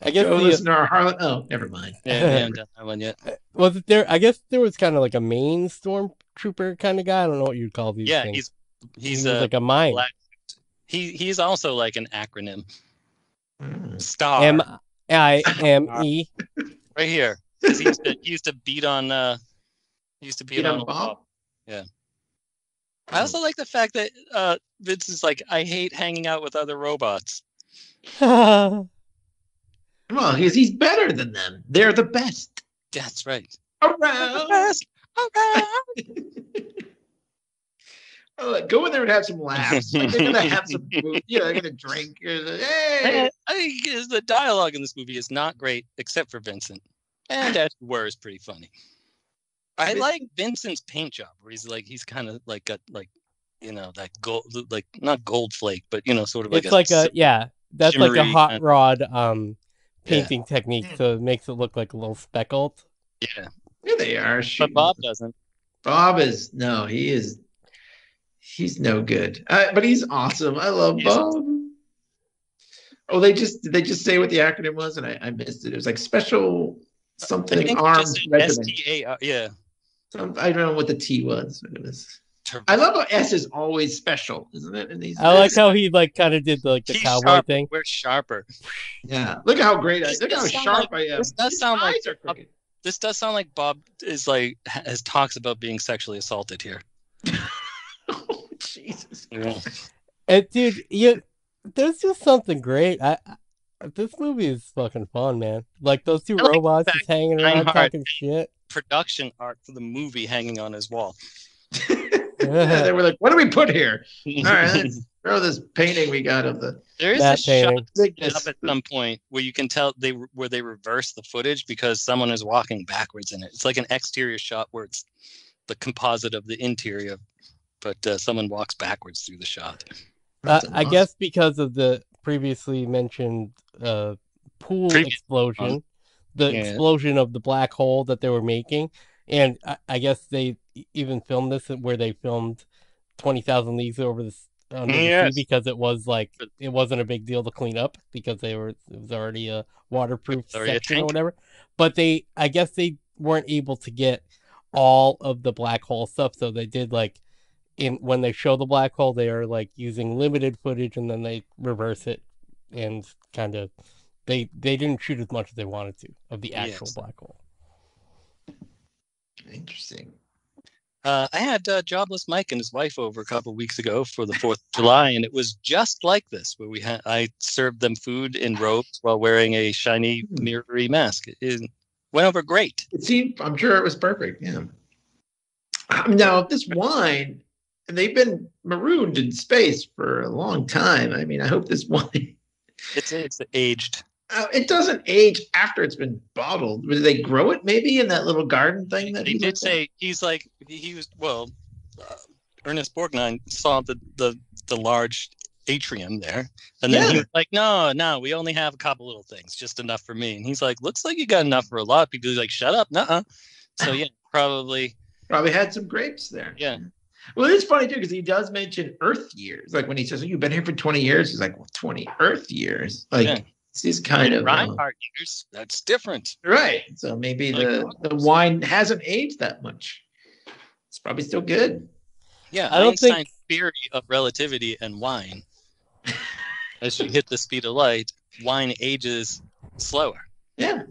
I guess our Harlan. Oh, never mind. Yeah, I haven't done that one yet. Was it there? I guess there was kind of like a main stormtrooper kind of guy. I don't know what you'd call these. Yeah, things. he's like a mime. He's also like an acronym. Star. MIME. Right here. He used to beat on. He used to beat on Bob. Yeah. I also like the fact that Vince is like, I hate hanging out with other robots. Well, he's better than them. They're the best. That's right. Around. Go in there and have some laughs. Like, they're gonna have some food. You know, they're gonna drink. Hey, I think the dialogue in this movie is not great, except for Vincent, and as it were, is pretty funny. I like Vincent's paint job, where he's kind of like got like, you know, that gold, like not gold flake, but you know, sort of like it's that's like a hot rod painting technique, so it makes it look like a little speckled. Yeah, here they are. But Bob doesn't. Bob is He's no good, but he's awesome. I love Bob. Oh, did they just say what the acronym was, and I missed it. It was like special something arms. STA, yeah. I don't know what the T was. It was. I love how S is always special, isn't it? In these like how he like kind of did like the cowboy thing. We're sharper. Yeah, look how great! Look how sharp I am. This does sound like Bob is like has talks about being sexually assaulted here. Jesus Christ. And dude, there's just something great. This movie is fucking fun, man. Like those two robots just hanging around talking shit. Production art for the movie hanging on his wall. Yeah, they were like, "What do we put here? All right, let's throw this painting we got of the." There is a shot at some point where you can tell they reverse the footage because someone is walking backwards in it. It's like an exterior shot where it's the composite of the interior. But someone walks backwards through the shot. I guess because of the previously mentioned explosion, the explosion of the black hole that they were making. And I guess they even filmed this where they filmed 20,000 Leagues Over the Sea because it wasn't a big deal to clean up because it was already a waterproof section or whatever. But I guess they weren't able to get all of the black hole stuff. So they did when they show the black hole, they are like using limited footage, and then they reverse it, and kind of they didn't shoot as much as they wanted to of the actual black hole. Interesting. I had Jobless Mike and his wife over a couple of weeks ago for the 4th of July, and it was just like this, where I served them food in robes while wearing a shiny mirrory mask. It went over great. It seemed, I'm sure it was perfect. Yeah. Now this wine. And they've been marooned in space for a long time. I mean, I hope this wine... It's aged. It doesn't age after it's been bottled. Did they grow it maybe in that little garden thing? That he did say, Ernest Borgnine saw the large atrium there. And then he was like, no, we only have a couple little things, just enough for me. And he's like, looks like you got enough for a lot of people. He's like, shut up, nuh-uh. So yeah, Probably had some grapes there. Yeah. Well, it's funny, too, because he does mention Earth years. Like, when he says, you've been here for 20 years, he's like, well, 20 Earth years. Like, he's kind of... Reinhardt years, that's different. Right. So maybe the wine hasn't aged that much. It's probably still good. Yeah, I don't think... theory of relativity and wine. As you hit the speed of light, wine ages slower. Yeah.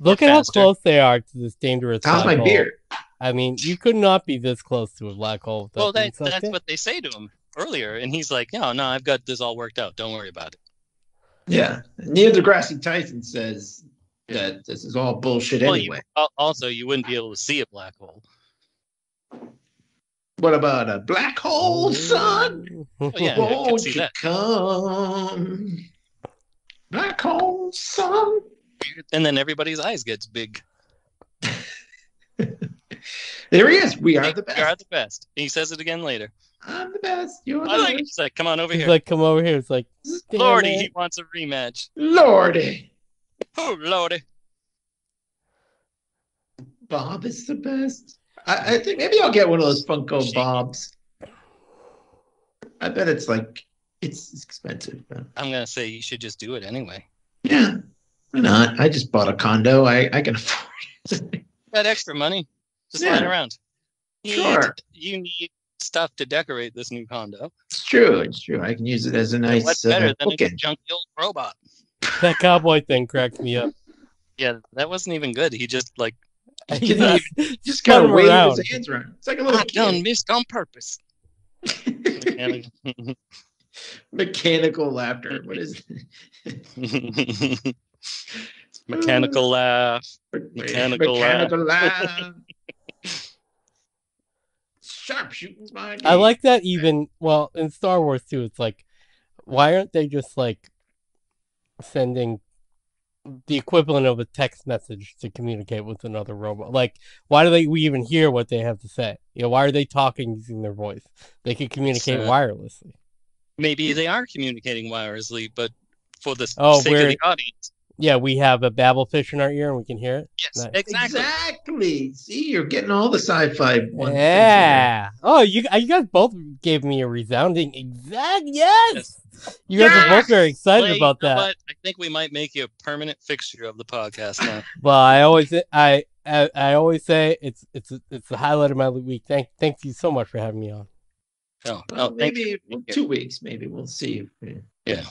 Look at how close they are to this dangerous... How's my beer? I mean, you could not be this close to a black hole. Well, that's what they say to him earlier. And he's like, no, I've got this all worked out. Don't worry about it. Yeah. Neil deGrasse Tyson says that this is all bullshit anyway. Also, you wouldn't be able to see a black hole. What about a black hole, son? Oh, yeah, won't you come? Black hole, son? And then everybody's eyes gets big. There he is. We are the best. And he says it again later. I'm the best. You're the best. He's like, come on over here. He's like, come over here. It's like, Lordy, he wants a rematch. Lordy. Oh, Lordy. Bob is the best. I think maybe I'll get one of those Funko Bobs. I bet it's like, it's expensive. But... I'm going to say you should just do it anyway. Yeah. Why not? I just bought a condo. I can afford it. Got extra money. Just lying around. You need stuff to decorate this new condo. It's true. It's true. I can use it as a nice... What's better than a junky old robot? That cowboy thing cracked me up. Yeah, that wasn't even good. He just like... He just kind of waved his hands around. It's like a little... I done missed on purpose. Mechanical laughter. What is it? Mechanical laugh. Mechanical laugh. sharpshootings behind me. I like that even, well, in Star Wars too, it's like, why aren't they just like sending the equivalent of a text message to communicate with another robot? Like, why do we even hear what they have to say? You know, why are they talking using their voice? They could communicate wirelessly. Maybe they are communicating wirelessly, but for the sake of the audience. Yeah, we have a babble fish in our ear and we can hear it. Yes, nice. Exactly. See, you're getting all the sci-fi ones. Yeah. Oh, you guys both gave me a resounding exact yes. You guys are both very excited about that. But I think we might make you a permanent fixture of the podcast now. Well, I always say it's the highlight of my week. Thank you so much for having me on. Oh, well, maybe 2 weeks. Maybe we'll see. Yeah.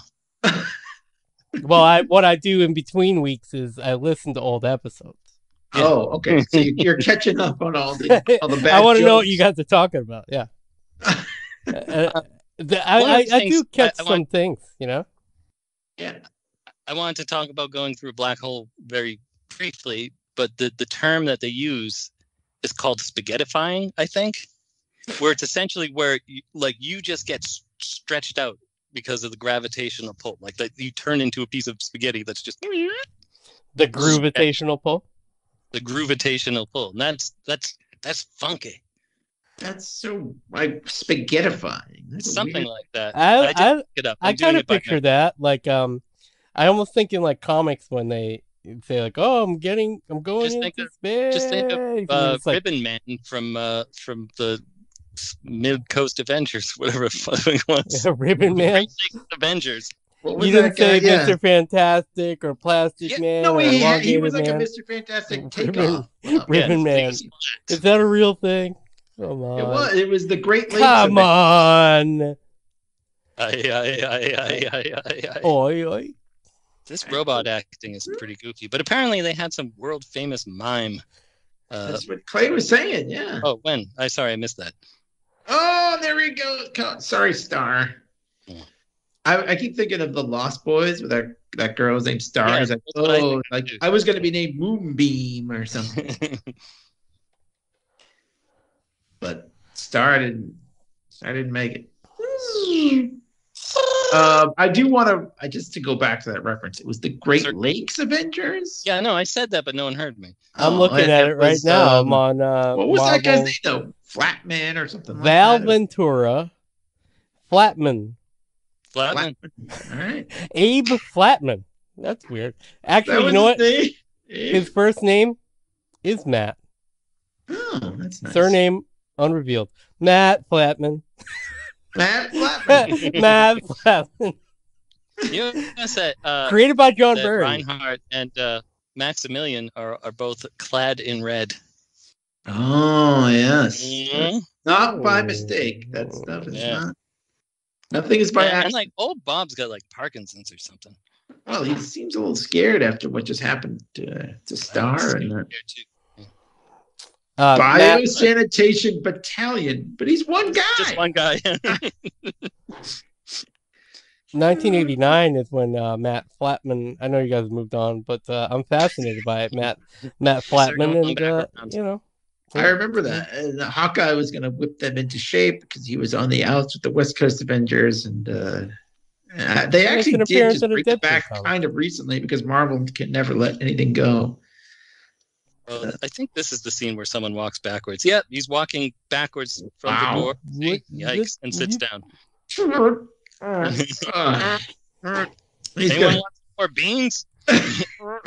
Well, what I do in between weeks is I listen to old episodes. Yeah. Oh, okay. So you're catching up on all the bad. I want to know what you guys are talking about. Yeah, I do catch some things, you know. Yeah, I wanted to talk about going through a black hole very briefly, but the term that they use is called spaghettifying, I think, where it's essentially where you just get stretched out because of the gravitational pull, like that you turn into a piece of spaghetti that's just the gravitational pull. The gravitational pull. And that's funky. That's so like spaghettifying. That's something weird. Like that. I kind of picture that. Like I almost think in like comics when they say like, oh, I'm going just into space. Just think of Ribbon Man from the Mid-Coast Avengers, whatever it was. Yeah, Ribbon Man. Avengers. You didn't say guy? Mr. Yeah. Fantastic or Plastic Man. No, he was like a Mr. Fantastic takeoff. Ribbon Man. Is that a real thing? Come on. It was the Great Lakes. Come on. Oi. This robot acting is pretty goofy, but apparently they had some world-famous mime. That's what Clay was saying, yeah. Oh, when? Sorry, I missed that. Oh, there we go. Sorry, Star. Yeah. I keep thinking of the Lost Boys with that girl's named Star. Yeah, I was going to be named Moonbeam or something. But Star didn't make it. I just go back to that reference. It was the Great Lakes Avengers. Yeah, no, I said that, but no one heard me. I'm looking at it right now. I'm on. What was that guy's name though? Flatman or something. Val Ventura, Flatman. All right. Abe Flatman. That's weird. Actually, you know what? His first name is Matt. Oh, that's nice. Surname unrevealed. Matt Flatman. Matt Flatman. Matt Flatman. You know, created by John Barry. Reinhardt and Maximilian are both clad in red. Oh, yes. Mm-hmm. Not by mistake. That stuff is not. Nothing is by accident. And like old Bob's got like Parkinson's or something. Well, he seems a little scared after what just happened to Star. And Biosanitation Battalion, but he's one guy. Just one guy. 1989 is when Matt Flatman. I know you guys moved on, but I'm fascinated by it. Matt Flatman, and you know, I remember that. And Hawkeye was going to whip them into shape because he was on the outs with the West Coast Avengers, and they actually did just bring it back kind of recently because Marvel can never let anything go. Well, I think this is the scene where someone walks backwards. Yeah, he's walking backwards from the door. Yikes, and sits down. Anyone want more beans? I'm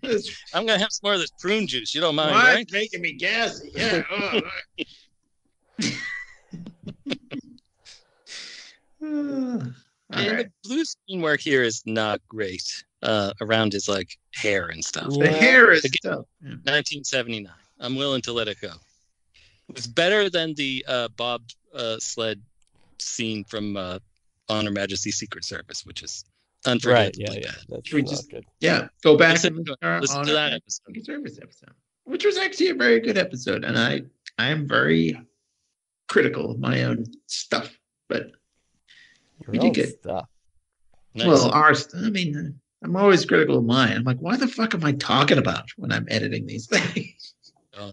going to have some more of this prune juice. You don't mind, right? It's making me gassy. Yeah. The blue screen work here is not great. Around his like hair and stuff. The hair is tough. 1979. I'm willing to let it go. It was better than the Bob sled scene from Honor Majesty's Secret Service, which is unforgettable. Right, yeah. Should we just good. Yeah, go back listen to that Secret Service episode, which was actually a very good episode, and I am very critical of my own stuff, but we did good stuff. Nice. Well, I'm always critical of mine. I'm like, why the fuck am I talking about when I'm editing these things?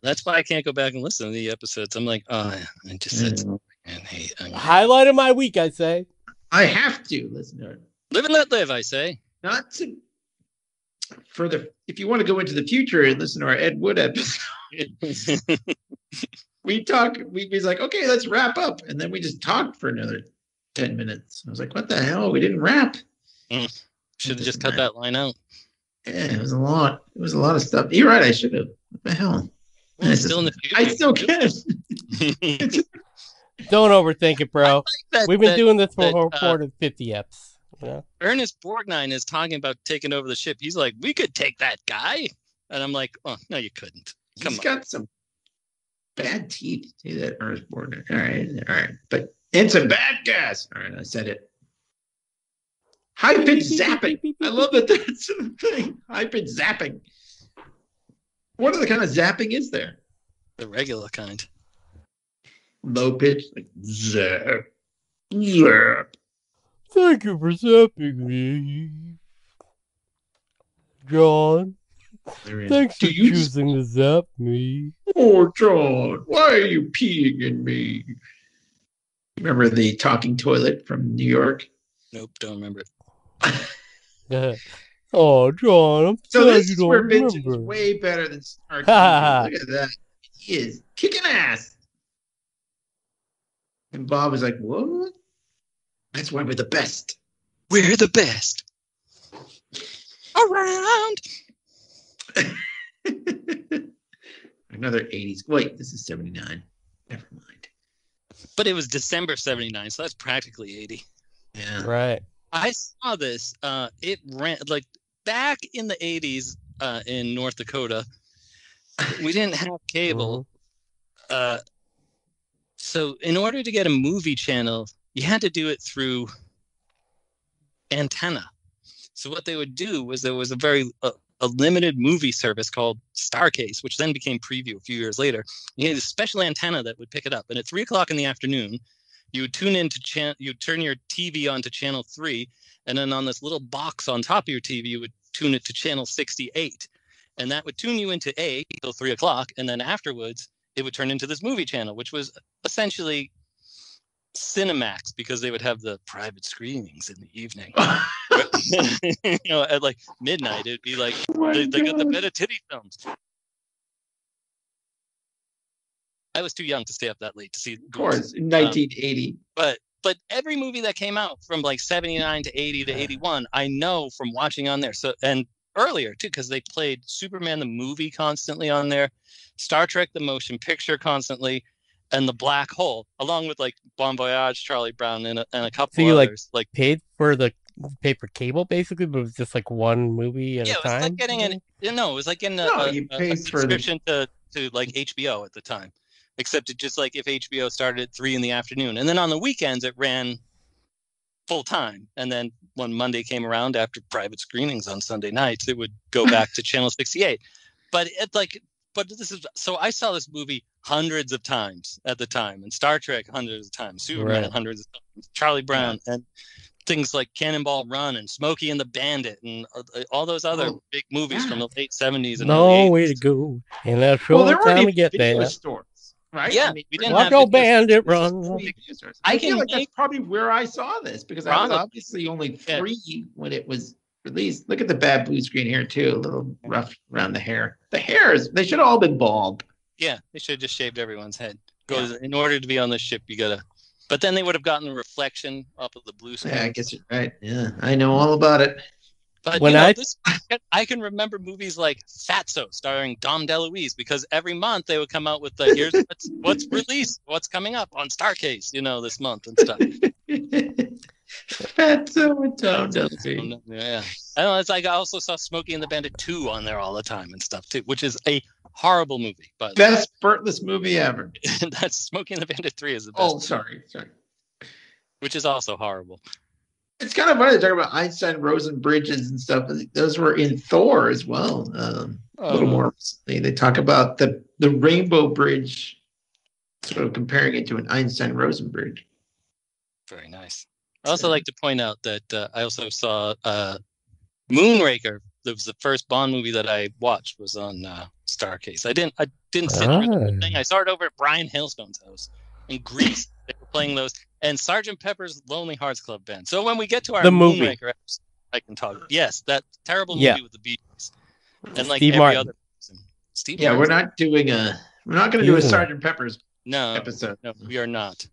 That's why I can't go back and listen to the episodes. I'm like, I just said, man, hey, highlight of my week, I say. I have to listen to it. Live and let live, I say. Not to further. If you want to go into the future and listen to our Ed Wood episode, we talk. We was like, okay, let's wrap up, and then we just talked for another 10 minutes. I was like, what the hell? We didn't wrap. Should have just cut that line out. Yeah, it was a lot. It was a lot of stuff. You're right. I should have. What the hell? Well, it's still in the future. I still can. Don't overthink it, bro. Like that, we've been doing this for over 450 eps. Yeah. Ernest Borgnine is talking about taking over the ship. He's like, we could take that guy. And I'm like, oh, no, you couldn't. Come He's on. Got some bad teeth. See that, Ernest Borgnine. All right. All right. But it's a bad gas. All right. I said it. High-pitched zapping. I love that that's the thing. High-pitched zapping. What other kind of zapping is there? The regular kind. Low-pitched, like zap, zap. Thank you for zapping me, John. Thanks for choosing to zap me. Oh, John, why are you peeing in me? Remember the talking toilet from New York? Nope, don't remember it. Oh, John, I'm so this is where Vincent is way better than Star Trek. Look at that. He is kicking ass. And Bob is like, what? That's why we're the best. We're the best. Around. Another 80s. Wait, this is 79. Never mind. But it was December 79, so that's practically 80. Yeah. Right. I saw this. It ran like back in the 80s in North Dakota. We didn't have cable. So in order to get a movie channel, you had to do it through antenna. So what they would do was there was a limited movie service called Starcase, which then became Preview a few years later. You had a special antenna that would pick it up. And at 3 o'clock in the afternoon, you would tune in to you turn your TV on to channel 3. And then on this little box on top of your TV, you would tune it to channel 68. And that would tune you into A till 3 o'clock. And then afterwards, it would turn into this movie channel, which was essentially Cinemax, because they would have the private screenings in the evening. You know, at like midnight, it'd be like, oh, they got the better titty films. I was too young to stay up that late to see. Of course, 1980. But every movie that came out from like 79 to 80 to 81, I know from watching on there. So and earlier too, because they played Superman the movie constantly on there, Star Trek the Motion Picture constantly. And The Black Hole, along with like Bon Voyage, Charlie Brown, and a couple others. You like paid for cable basically, but it was just like one movie at a time. Yeah, it was like getting an a subscription to like HBO at the time, except it just like if HBO started at 3 in the afternoon, and then on the weekends it ran full time, and then when Monday came around after private screenings on Sunday nights, it would go back to channel 68. But it like. But this is so I saw this movie hundreds of times at the time, and Star Trek hundreds of times, Superman hundreds of times, Charlie Brown, and things like Cannonball Run and Smokey and the Bandit, and all those other big movies from the late 70s and early 80s. Way to go! And that's short time to get there. Stores, right? Yeah, I mean, we didn't have no Bandit Run. I feel like that's probably where I saw this because I was obviously only 3 when it was released. Look at the bad blue screen here too, a little rough around the hair. The hairs, they should have all been bald. Yeah, they should have just shaved everyone's head. Because in order to be on this ship, you gotta. But then they would have gotten the reflection off of the blue screen. Yeah, I guess you're right. Yeah, I know all about it. But when I can remember movies like Fatso starring Dom DeLuise because every month they would come out with the here's what's released, what's coming up on Starcase, you know, this month and stuff. Fatso and Dom DeLuise. Yeah, I know. It's like I also saw Smokey and the Bandit 2 on there all the time and stuff too, which is a horrible movie. But best Burtless movie ever. That's Smokey and the Bandit 3 is the best. Oh, sorry. Which is also horrible. It's kind of funny to talk about Einstein, Rosen, Bridges, and stuff. Those were in Thor as well. A little more recently, they talk about the Rainbow Bridge, sort of comparing it to an Einstein Rosen bridge. Very nice. I also like to point out that I also saw Moonraker that was the first Bond movie that I watched was on Starcase. I didn't sit through the whole thing. I started over at Brian Hailstone's house in Greece. They were playing those and Sgt. Pepper's Lonely Hearts Club Band. So when we get to our Moonraker episode, I can talk. Yes, that terrible movie with the Bee Gees and like Steve every Martin. Other person. Steve Martin. We're not doing a. We're not going to do a Sgt. Pepper's episode. No, we are not.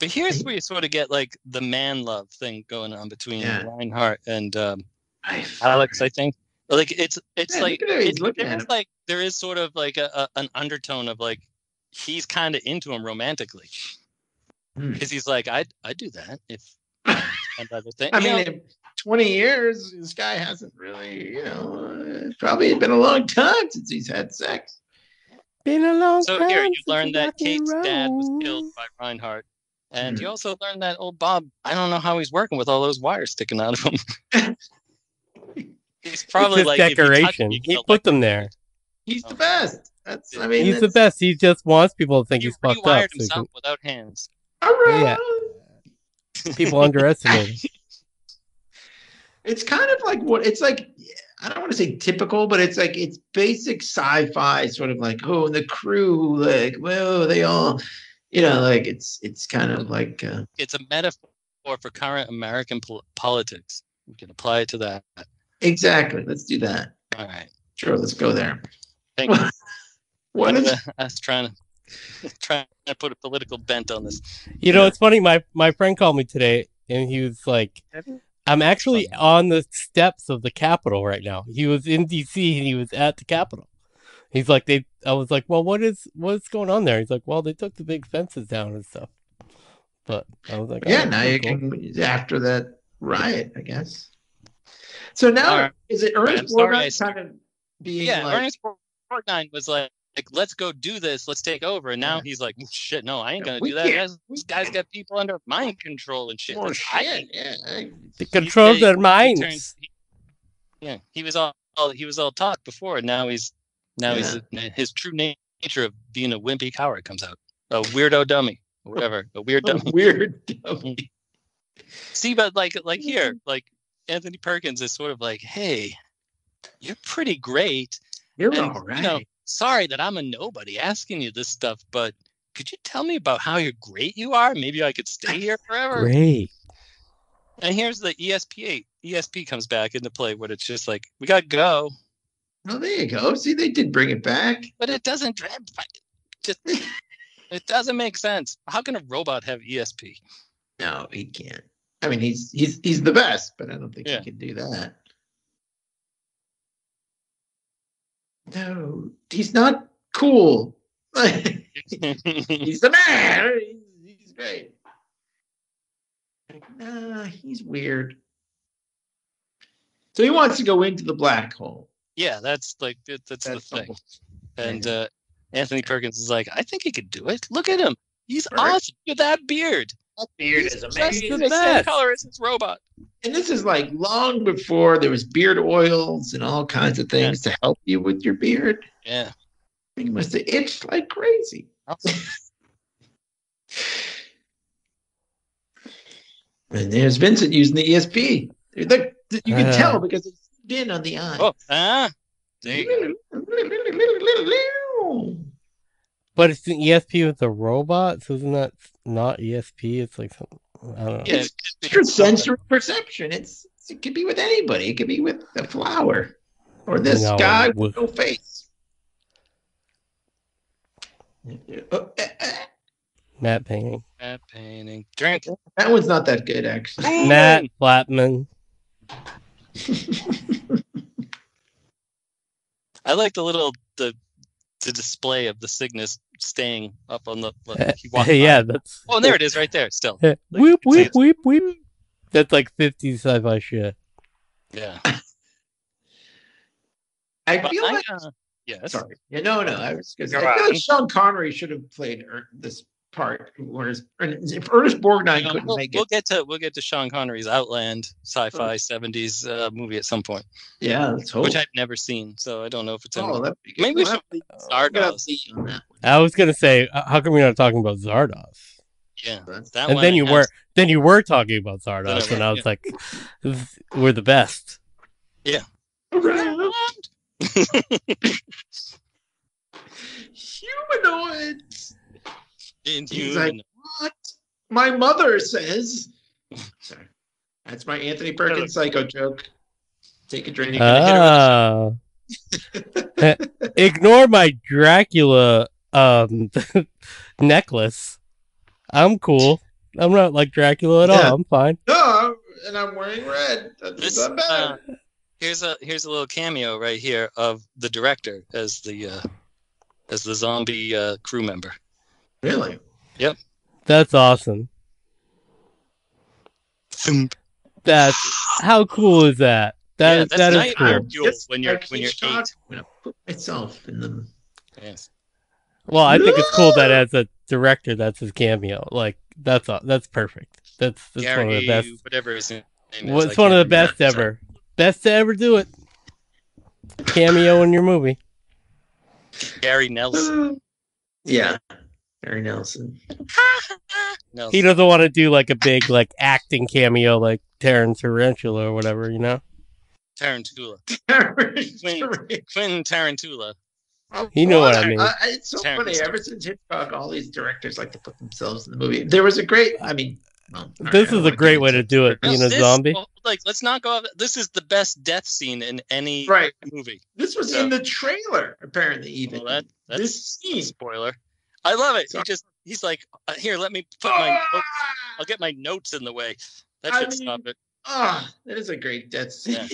But here's where you sort of get like the man love thing going on between Reinhardt and Alex, I think. Like it's like it's like there is sort of like an undertone of like he's kind of into him romantically because he's like I'd do that if another thing. I mean, in 20 years this guy hasn't really it's probably been a long time since he's had sex. Been a long time. So here you learn that Kate's dad was killed by Reinhardt. And you also learned that old Bob, I don't know how he's working with all those wires sticking out of him. He's probably like decoration. He put them there. He's the best. That's he's the best. He just wants people to think he's fucked up. He rewired himself without hands. All right. Yeah. People underestimate him. It's kind of like what it's like. I don't want to say typical, but it's like it's basic sci-fi sort of like the crew like they all. Like it's kind of like it's a metaphor for current American politics. We can apply it to that. Exactly. Let's do that. All right. Sure. Let's go there. Thank you. What is? I was trying to put a political bent on this. You know, it's funny. My friend called me today, and he was like, "I'm actually on the steps of the Capitol right now." He was in D.C. and he was at the Capitol. He's like, I was like, well, what's going on there? He's like, well, they took the big fences down and stuff. But I was like, now you can after that riot, I guess. So now is it Ernest Borgnine kind of being like Ernest Borgnine was like, let's go do this, let's take over, and now he's like, shit, no, I ain't gonna do that. These guys got people under mind control and shit. They control their minds. He was all talk before, and now he's. Now his true nature of being a wimpy coward comes out. A weirdo dummy, or whatever. A weird dummy. Weird dummy. See, but like here, like Anthony Perkins is sort of like, hey, you're pretty great. You're all right. Sorry that I'm a nobody asking you this stuff, but could you tell me about how great you are? Maybe I could stay here forever. Great. And here's the ESP8. ESP comes back into play when it's just like, we got to go. Oh, there you go. See, they did bring it back. But it doesn't it doesn't make sense. How can a robot have ESP? No, he can't. I mean, he's the best, but I don't think he can do that. No, he's not cool. He's the man. He's great. Nah, he's weird. So he wants to go into the black hole. Yeah, that's the thing. And Anthony Perkins is like, I think he could do it. Look at him. He's awesome. Look at that beard. That beard is amazing. He's the same color as his robot. And this is like long before there was beard oils and all kinds of things to help you with your beard. Yeah. I mean, he must have itched like crazy. Awesome. And there's Vincent using the ESP. Look, you can tell because it's in on the eye. Oh, but it's an ESP with a robot, so isn't that not ESP? It's like something, I don't know. Yeah, it's sensory perception. It could be with anybody. It could be with the flower or this guy with no face. Matt painting. Matt painting. Drink. That one's not that good, actually. Matt Flatman. I like the display of the Cygnus staying up on the. That's. Oh, and there it is, right there. Still. Like, weep, weep, weep, weep. That's like 50s sci-fi shit. Yeah. Sorry. Yeah, no. I feel like Sean Connery should have played this part. If Ernest Borgnine couldn't make it, we'll get to Sean Connery's Outland sci-fi 70s movie at some point. Yeah, that's which I've never seen, so I don't know if it's. Maybe we should Zardos. I was gonna say, how come we're not talking about Zardos? Yeah. That and then you were talking about Zardos, and I was like, we're the best. Yeah. Around. Humanoids. He's like, what? My mother says. Sorry. That's my Anthony Perkins psycho joke. Take a drink. Ignore my Dracula necklace. I'm cool. I'm not like Dracula at all. I'm fine. No, and I'm wearing red. That's not bad. Here's a little cameo right here of the director as the zombie crew member. Really? Yep. That's awesome. That's how cool is that? That is cool. When you're shocked, I'm gonna put myself in them. Yes. Well, I think it's cool that as a director, that's his cameo. Like that's perfect. That's Gary, one of the best. Whatever his name is, well, it's one of the best ever. Best to ever do it. Cameo in your movie. Gary Nelson. Yeah. Gary Nelson. Nelson. He doesn't want to do like a big like acting cameo like Terrence Tarantula or whatever, you know? Tarantula. Quentin Tarantula. Oh, you know what I mean. It's so Tarantula. Funny. Ever since Hitchcock, all these directors like to put themselves in the movie. There was a great, I mean... Well, this is a great way to do it, being a zombie. Like, let's not go off. This is the best death scene in any movie. This was in the trailer, apparently. Even that's this scene. Spoiler. I love it. He he's like, here, let me put my. Notes. I'll get my notes in the way. That should stop it. Ah, that is a great death scene.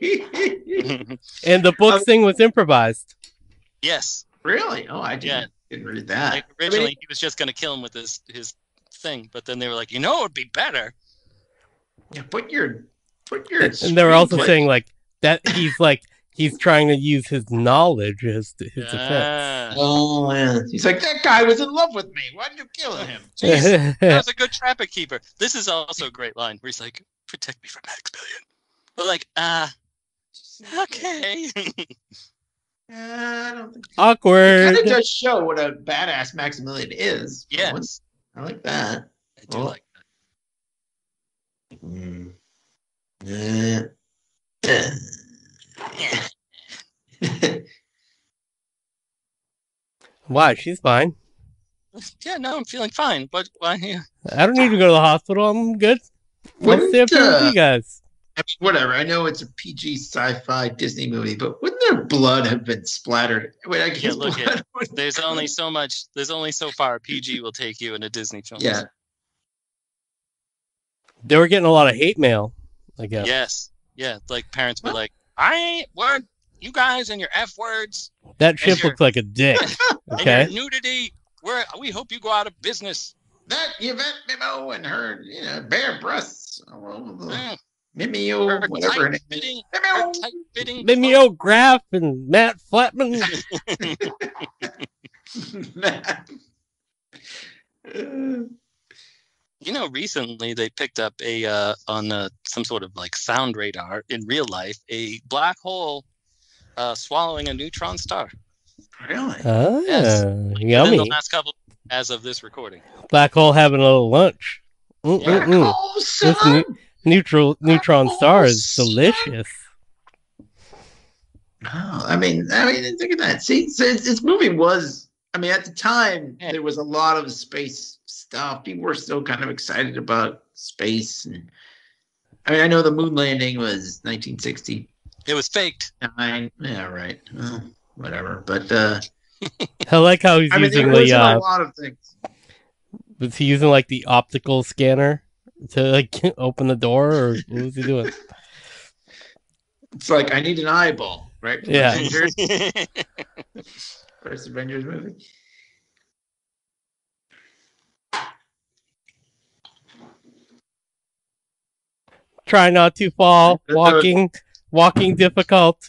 Yeah. And the book thing was improvised. Yes. Really? Oh, I didn't read that. Like, originally, he was just going to kill him with his thing, but then they were like, you know, it would be better. Yeah, put your. And they were also saying like that he's trying to use his knowledge as his defense. Oh man, he's like, that guy was in love with me. Why did you kill him? Jeez, that was a good traffic keeper. This is also a great line where he's like, protect me from Maximilian. But like, okay. I don't think awkward. Kind of does show what a badass Maximilian is. Yeah. I like that. I do like that. Mm. Wow, she's fine. Yeah, no, I'm feeling fine. But why? Yeah. I don't need to go to the hospital. I'm good. What's the with you guys? I mean, whatever. I know it's a PG sci-fi Disney movie, but wouldn't their blood have been splattered? Wait, I can't look at. There's only so much. There's only so far PG will take you in a Disney film. Yeah. They were getting a lot of hate mail, I guess. Yes. Yeah. Like parents were like, "I ain't word you guys and your F words." That ship looks like a dick. Okay. And your nudity. We hope you go out of business. That Yvette Mimieux and her bare breasts. Yeah. Mimieux, whatever it is. Mimieux Graf and Matt Flatman. You know, recently they picked up a on some sort of like sound radar in real life a black hole swallowing a neutron star. Really? Oh, yes. Yummy. The last couple as of this recording. Black hole having a little lunch. Neutron star is delicious. Oh, I mean, think of that. See, so this movie was. I mean, at the time, there was a lot of space stuff. People were still kind of excited about space, and I mean, I know the moon landing was 1960. It was faked. Yeah, right. Well, whatever. But I like how he's using a lot of things. Was he using like the optical scanner to like open the door, or what was he doing? It's like, I need an eyeball, right? Yeah. First Avengers movie. Try not to fall. Walking difficult.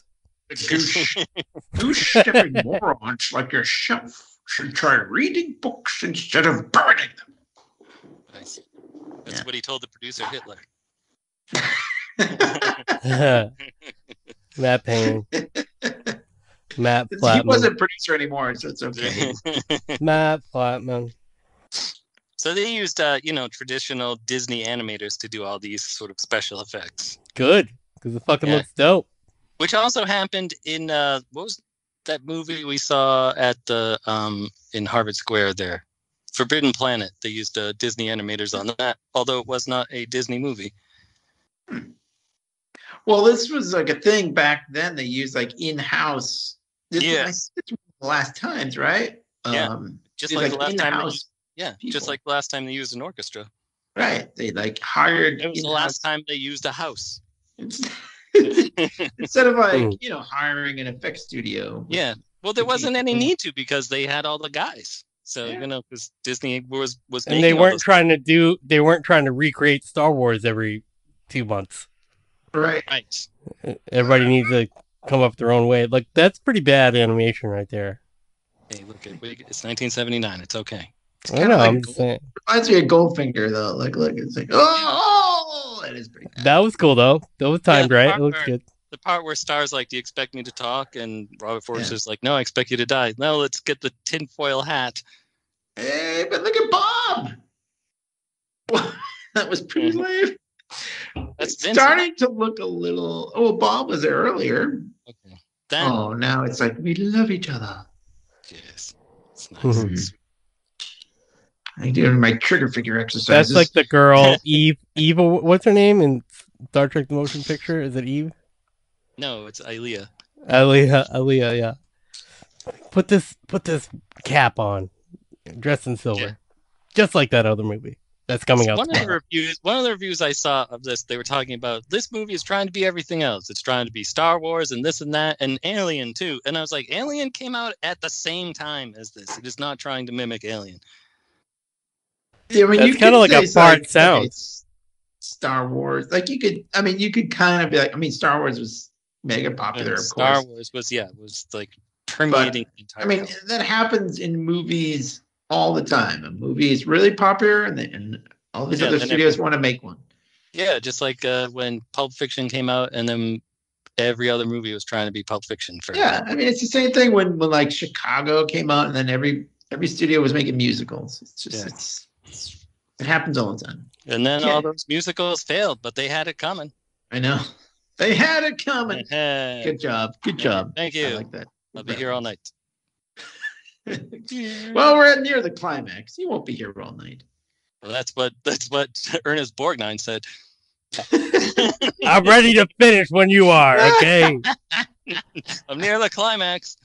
Douche stepping morons like yourself should try reading books instead of burning them. Nice. That's what he told the producer Hitler. Matt Payne. Matt Flatman. He wasn't producer anymore, so it's okay. Matt Flatman. So they used, traditional Disney animators to do all these sort of special effects. Good, because it fucking looks dope. Which also happened in, what was that movie we saw at the in Harvard Square there? Forbidden Planet. They used Disney animators on that, although it was not a Disney movie. Well, this was like a thing back then. They used like in-house. This was the last times, right? Yeah, just like the last time. Yeah, people. Just like last time they used an orchestra. Right. They hired... It was the last time they used a house. Instead of hiring an effects studio. Yeah. Well, there wasn't any need to because they had all the guys. So, because Disney was making... And they weren't trying to do... They weren't trying to recreate Star Wars every 2 months. Right. Everybody needs to come up their own way. Like, that's pretty bad animation right there. Hey, look, it's 1979. It's okay. It's I know. Like I'm saying. Reminds me of Goldfinger, though. Like, look, it's like, oh, it is pretty bad. That was cool, though. That was timed right. It looks good. The part where Star's like, "Do you expect me to talk?" and Robert Forster's like, "No, I expect you to die." No, let's get the tinfoil hat. Hey, but look at Bob. That was pretty lame. That's Vincent. Starting to look a little. Oh, Bob was there earlier. Okay. Then... Oh, now it's like we love each other. Yes, it's nice. Mm-hmm. I'm doing my trigger figure exercises. That's like the girl, Eve. Eve, what's her name in Star Trek the Motion Picture? Is it Eve? No, it's Aaliyah. Aaliyah, yeah. Put this cap on, dressed in silver, just like that other movie that's coming out. One of the reviews I saw of this, they were talking about this movie is trying to be everything else. It's trying to be Star Wars and this and that and Alien too. And I was like, Alien came out at the same time as this. It is not trying to mimic Alien. Yeah, I mean, it's kind of like a fart sound. Star Wars, you could kind of be like, I mean, Star Wars was mega popular, of course. Star Wars was like permeating the entire. I mean, that happens in movies all the time. A movie is really popular, and all these other studios want to make one. Yeah, just like when Pulp Fiction came out, and then every other movie was trying to be Pulp Fiction. I mean, it's the same thing when like Chicago came out, and then every studio was making musicals. It's just it happens all the time. And then all those musicals failed, but they had it coming. I know. They had it coming. Good job. Good job. Thank you. I like that. I'll be here all night. Well, we're near the climax. You won't be here all night. Well, that's what Ernest Borgnine said. I'm ready to finish when you are, okay? I'm near the climax.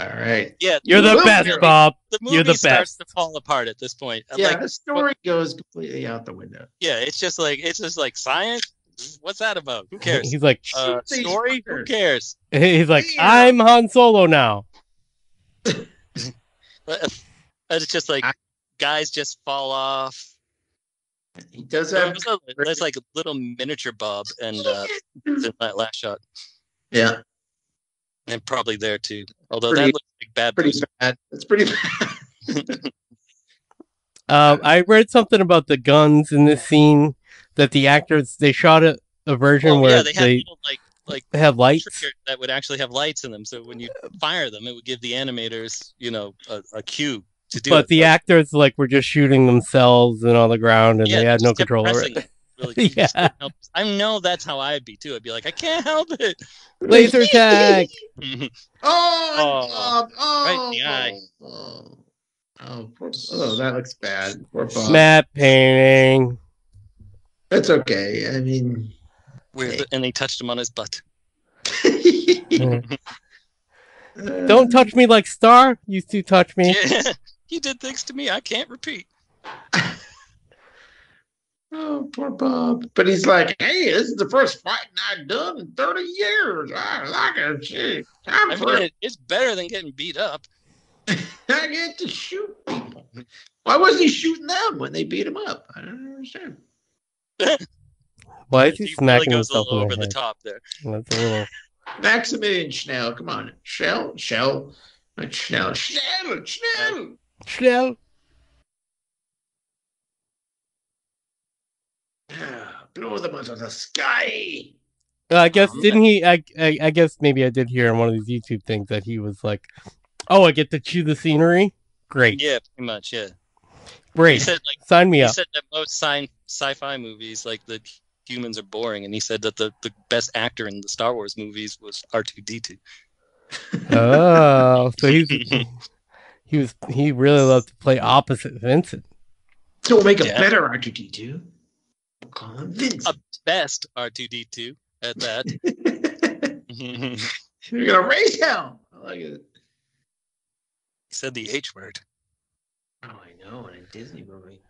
All right. Yeah, you're the best, Bob. The movie starts to fall apart at this point. Yeah, the story goes completely out the window. Yeah, it's just like science. What's that about? Who cares? He's like story. Who cares? He's like, I'm Han Solo now. It's just like guys just fall off. He does have. There's like a little miniature Bob, and in that last shot. Yeah. And probably there too. Although that looks like bad. Pretty bad. It's pretty bad. I read something about the guns in this scene that the actors shot a version where they have lights that would actually have lights in them. So when you fire them, it would give the animators, a cue to do. But the actors were just shooting themselves and on the ground, and they had no control over it. Really, I know that's how I'd be too. I'd be like, I can't help it. Laser tag. Oh, right in the eye. Oh, that looks bad. Snap painting. That's okay. I mean, and they touched him on his butt. Don't touch me like Star. You two touch me. Yeah, you did things to me I can't repeat. Oh, poor Bob. But he's like, hey, this is the first fighting I've done in 30 years. I like it. Shit. It's better than getting beat up. I get to shoot people. Why wasn't he shooting them when they beat him up? I don't understand. Why is he smacking himself a little over the top there? That's a little... Maximilian Schell, come on. Schell. Blow them out of the sky. I guess didn't he? I guess maybe I did hear on one of these YouTube things that he was like, "Oh, I get to chew the scenery." Great. Yeah, pretty much. Yeah. Great. He said, like, sign me up. He said that most sci-fi movies, like the humans are boring, and he said that the best actor in the Star Wars movies was R2-D2. Oh, so he really loved to play opposite Vincent. So we'll make a better R2-D2. We'll call him Vincent. A best R2-D2 at that. You're gonna raise hell. I like it. He said the H word. Oh, I know, in a Disney movie.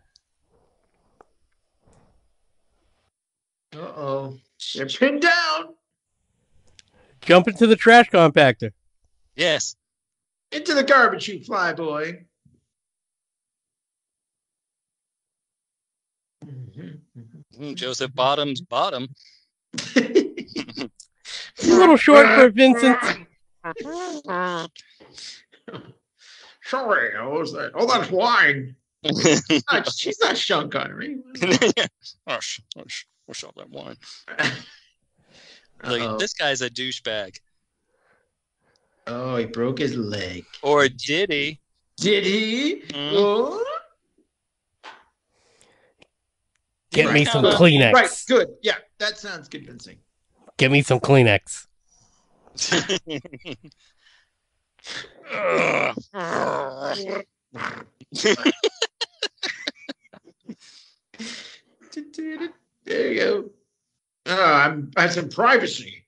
Uh-oh. They're pinned down. Jump into the trash compactor. Yes. Into the garbage, you fly boy. Joseph Bottoms' bottom. A little short for Vincent. Sorry, I was like, oh, that's wine. She's not Sean Connery. Or shot that wine. Like, this guy's a douchebag. Oh, he broke his leg. Or did he? Did he? Mm. Oh. Get me some Kleenex. Right, good. Yeah, that sounds convincing. Get me some Kleenex. There you go. I have some privacy.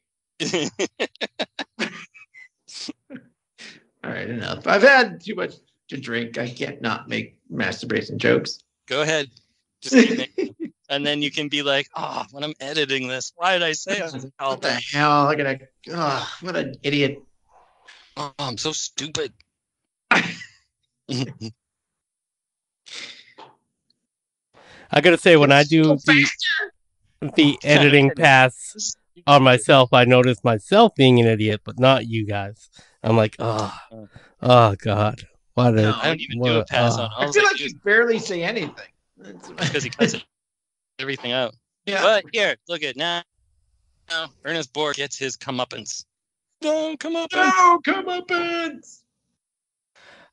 All right, enough. I've had too much to drink. I can't not make masturbation jokes. Go ahead. Just keep making them. And then you can be like, oh, when I'm editing this, why did I say I was an alcoholic? What the hell? Look at that. What an idiot. Oh, I'm so stupid. I gotta say, when I do the editing pass on myself, I notice myself being an idiot, but not you guys. I'm like, oh God. Why did I don't even do a pass on? I feel like you barely say anything. Because he cuts everything out. Yeah. But here, look at now Ernest Borg gets his comeuppance. Don't come up! No, come up!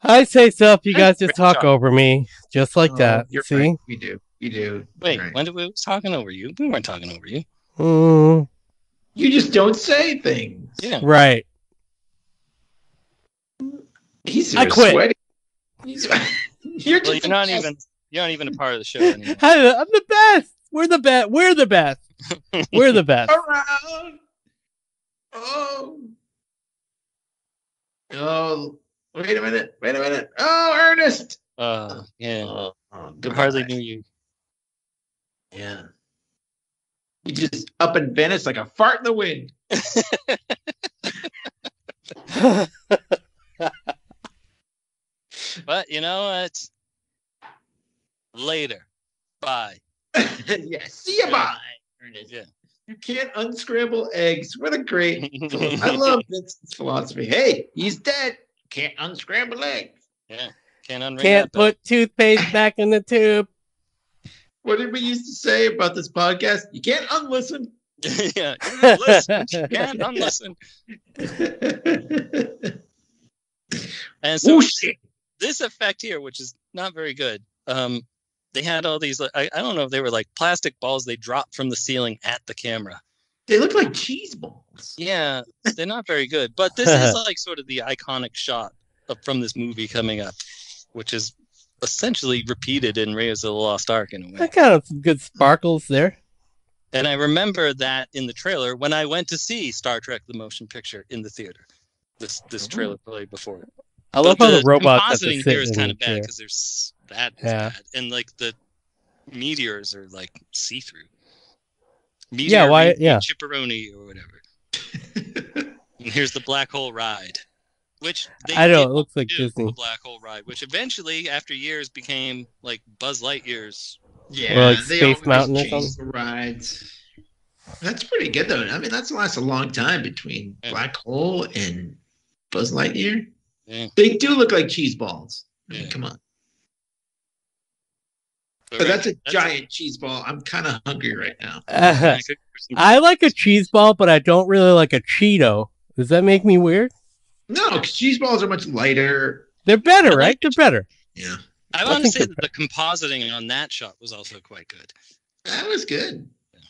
I say stuff. You guys just talk over me, just like that. You're see, right. We do. We do. Wait, right. When did we was talking over you? We weren't talking over you. Mm. You just don't say things. Yeah. Right. He's I quit. Sweaty. He's, you're just you're not even. You're not even a part of the show anymore. I'm the best. We're the best. We're the best. We're the best. Around. Oh. Oh, wait a minute. Wait a minute. Oh, Ernest. Yeah. I hardly knew you. Yeah. You just up in Venice like a fart in the wind. But you know what? Later. Bye. Yeah. See you. Bye. Ernest. Yeah. You can't unscramble eggs. What a great... I love Vincent's philosophy. Hey, he's dead. Can't unscramble eggs. Yeah. Can't put toothpaste back in the tube. What did we used to say about this podcast? You can't unlisten. Yeah. You can't listen. You can't unlisten. And so this effect here, which is not very good... They had all these, I don't know if they were like plastic balls they dropped from the ceiling at the camera. They look like cheese balls. Yeah, they're not very good. But this is like sort of the iconic shot from this movie coming up, which is essentially repeated in Raiders of the Lost Ark in a way. I got some good sparkles there. And I remember that in the trailer when I went to see Star Trek the Motion Picture in the theater. This trailer played before it. I love how the robots compositing here is kind of bad because there's that is bad, and like the meteors are like see-through. Meteor, yeah, why? Yeah, chipperoni or whatever. And here's the black hole ride, which they it looks like Disney. The black hole ride, which eventually, after years, became like Buzz Lightyear's. Yeah, or like Space Mountain or something. The rides. That's pretty good though. I mean, that's lasts a long time between Black Hole and Buzz Lightyear. Yeah. They do look like cheese balls. I mean, come on. But that's giant cheese ball. I'm kind of hungry right now. I like a cheese ball, but I don't really like a Cheeto. Does that make me weird? No, because cheese balls are much lighter. They're better, right? They're better. Yeah. I want to say that the compositing on that shot was also quite good. That was good. Yeah.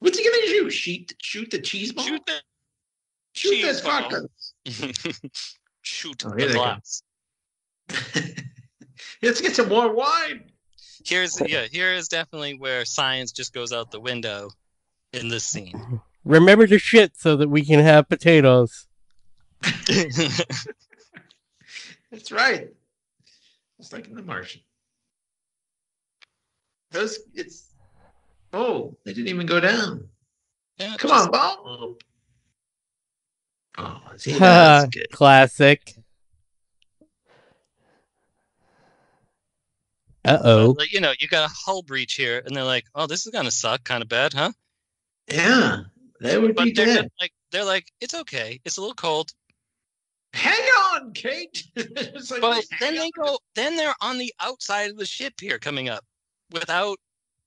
What's he going to do? Shoot the cheese ball? Shoot the sparkler. Shoot the glass. Let's get some more wine. Here is definitely where science just goes out the window in this scene. Remember to shit so that we can have potatoes. That's right. It's like in The Martian. They didn't even go down. Yeah, Come on, Bob. Oh, see, that's good. Classic. Uh-oh. You know, you got a hull breach here, and they're like, oh, this is going to suck kind of bad, huh? Yeah, that would be dead. They're like, it's okay. It's a little cold. Hang on, Kate. Then they're on the outside of the ship here coming up without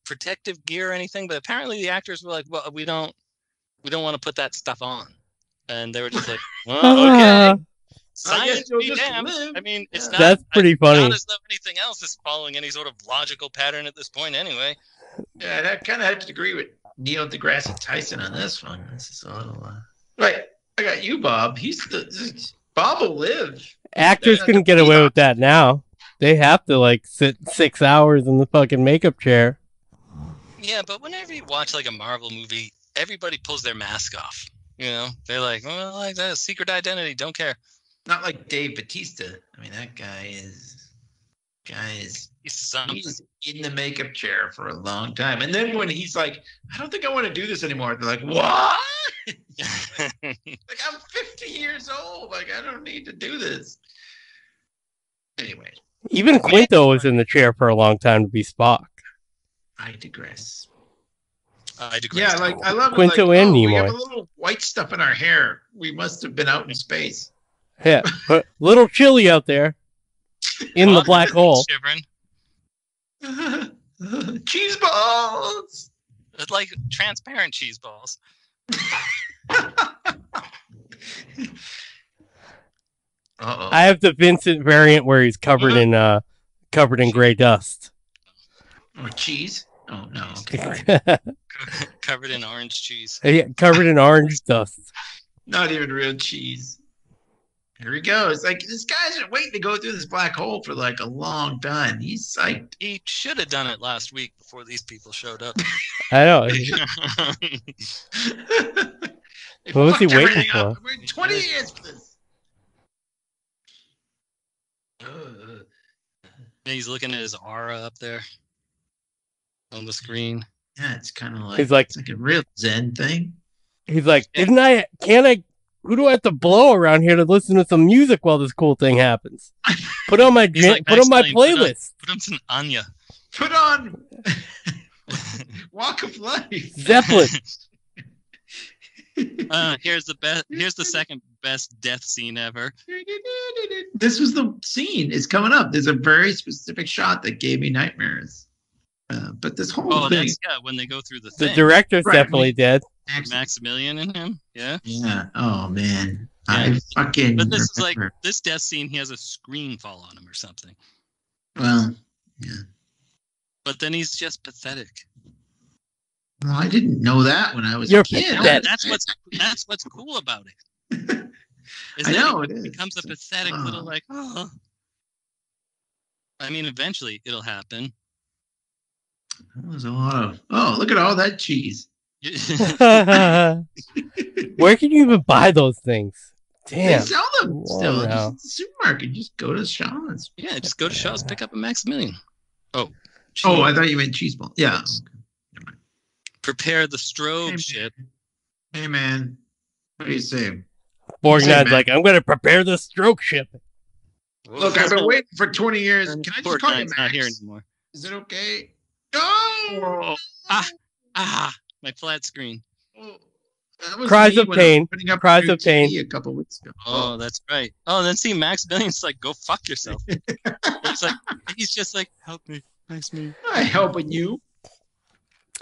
protective gear or anything. But apparently the actors were like, well, we don't want to put that stuff on. And they were just like, well, okay. Science be damned. I mean, it's not. That's pretty funny. Not as though anything else is following any sort of logical pattern at this point anyway. Yeah, I kind of have to agree with Neil deGrasse Tyson on this one. This is a little... Right, I got you, Bob. Bob will live. Actors couldn't get away with that now. They have to, sit 6 hours in the fucking makeup chair. Yeah, but whenever you watch, a Marvel movie, everybody pulls their mask off. You know? They're like, well, like that secret identity. Don't care. Not like Dave Bautista. I mean, that guy is... He's in the makeup chair for a long time. And then when he's like, I don't think I want to do this anymore. They're like, what? I'm 50 years old. I don't need to do this. Anyway. Even Quinto was in the chair for a long time to be Spock. I digress. Yeah, I love Quinto and Nimoy. We have a little white stuff in our hair. We must have been out in space. Yeah, but little chilly out there. In the black hole. Cheese balls! It's like transparent cheese balls. Uh-oh. I have the Vincent variant where he's covered in gray dust. Or cheese? Oh, no. Okay. Covered in orange cheese. Yeah, covered in orange dust. Not even real cheese. Here he goes. This guy's been waiting to go through this black hole for a long time. He's psyched. He should have done it last week before these people showed up. I know. What was he waiting for? Up. We're 20 years for this. He's looking at his aura up there on the screen. Yeah, it's kind of it's like a real Zen thing. He's like, who do I have to blow around here to listen to some music while this cool thing happens? Put on my playlist. Put on some Anya. Put on Walk of Life. Zeppelin. Here's the second best death scene ever. This was the scene. It's coming up. There's a very specific shot that gave me nightmares. But this whole thing. Yeah, when they go through the thing. The director's definitely dead. Maximilian in him, yeah. Yeah. Oh man, yeah. I fucking. But this remember. Is like this death scene. He has a screen fall on him or something. Well, yeah. But then he's just pathetic. Well, I didn't know that when I was a kid. No, that's what's cool about it. I know it becomes a pathetic little . I mean, eventually it'll happen. That was a lot of look at all that cheese. Where can you even buy those things? Damn, they sell them still. Just in the supermarket. Just go to Shaw's. Yeah, just go to Shaw's. Pick up a Maximilian. Oh, cheese. I thought you meant cheese ball. Yeah. Okay. Prepare the strobe ship. Hey man, what do you say? Borgnine's like, I'm going to prepare the stroke ship. Look, I've been waiting for 20 years. Can I just call you Max? Not here anymore. Is it okay? No. Ah. My flat screen. Oh, cries of pain. Cries of pain. A couple weeks ago. Oh, that's right. Oh, then see Maximilian's like, go fuck yourself. He's just like, help me, Max me. I'm helping you.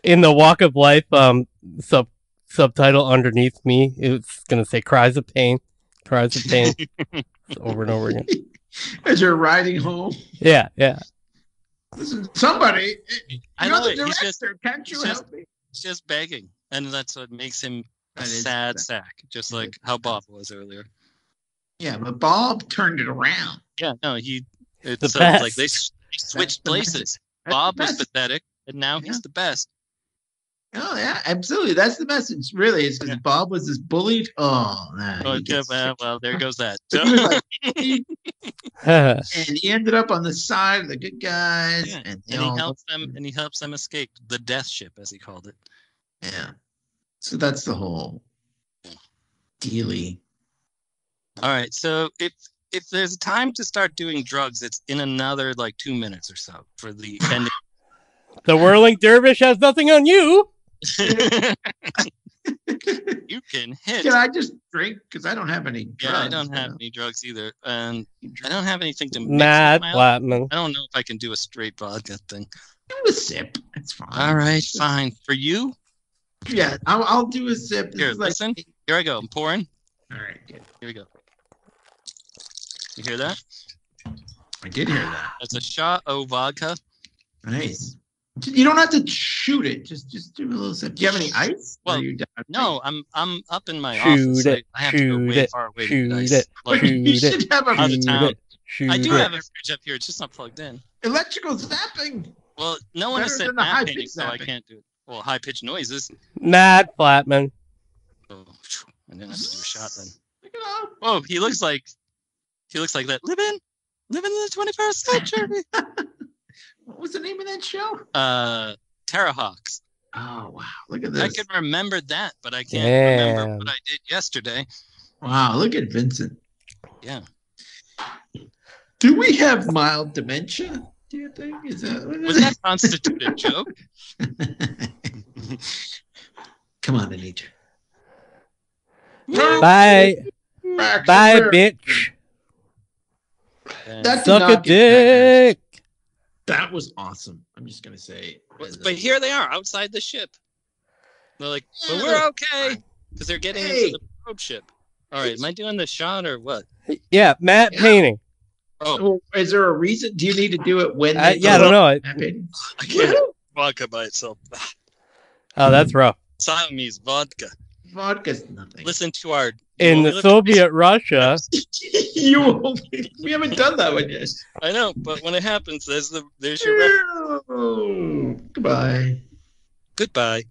In the Walk of Life subtitle underneath me, it's gonna say cries of pain. Cries of pain. Over and over again. as you're riding home. Yeah, yeah. Listen, somebody, you're the director. Can't you help me? He's just begging, and that's what makes him a sad sack, just like how Bob was earlier. Yeah, but Bob turned it around. Yeah, no, like they switched places. Bob was pathetic, and now he's the best. Oh, yeah, absolutely. That's the message, really. It's because Bob was this bullied. Oh, well, there goes that. And he ended up on the side of the good guys. Yeah. And he helps them, and he helps them escape the death ship, as he called it. Yeah. So that's the whole dealy. All right. So if there's time to start doing drugs, it's in another, 2 minutes or so for the ending. The Whirling Dervish has nothing on you. You can hit. Can I just drink? Because I don't have any drugs. Yeah, I don't have any drugs either. I don't have anything to mix. Matt Flatman. I don't know if I can do a straight vodka thing. Do a sip. That's fine. All right, fine. For you? Yeah, I'll do a sip. Here, listen. Here I go. I'm pouring. All right, good. Here we go. You hear that? I did hear that. That's a shot of vodka. Nice. You don't have to shoot it. Just do a little sip. Do you have any ice? Well, no. I'm up in my office. I have to go way far away to get ice. You should have a fridge. I do have a fridge up here. It's just not plugged in. Electrical zapping. Well, no one has said zapping, so I can't do it. Well, high pitched noises. Matt Flatman. Oh, I didn't have to do a shot then. Look at him. Oh, he looks like that. Living in the 21st century. What was the name of that show? Terrahawks. Oh, wow. Look at this. I can remember that, but I can't remember what I did yesterday. Wow, look at Vincent. Yeah. Do we have mild dementia, do you think? Was that constituted a joke? Come on, Anita. Bye. Bye, bitch. Suck a dick. That was awesome. I'm just going to say. But here they are outside the ship. They're like, but we're okay. Because they're getting into the probe ship. All right. Am I doing the shot or what? Yeah. Matt painting. Oh. Is there a reason? Do you need to do it when? I don't know. I can't vodka by itself. Oh, that's rough. Siamese vodka. Vodka's nothing. Listen to our. In the Soviet Russia. We haven't done that one yet. I know, but when it happens, there's your goodbye. Goodbye.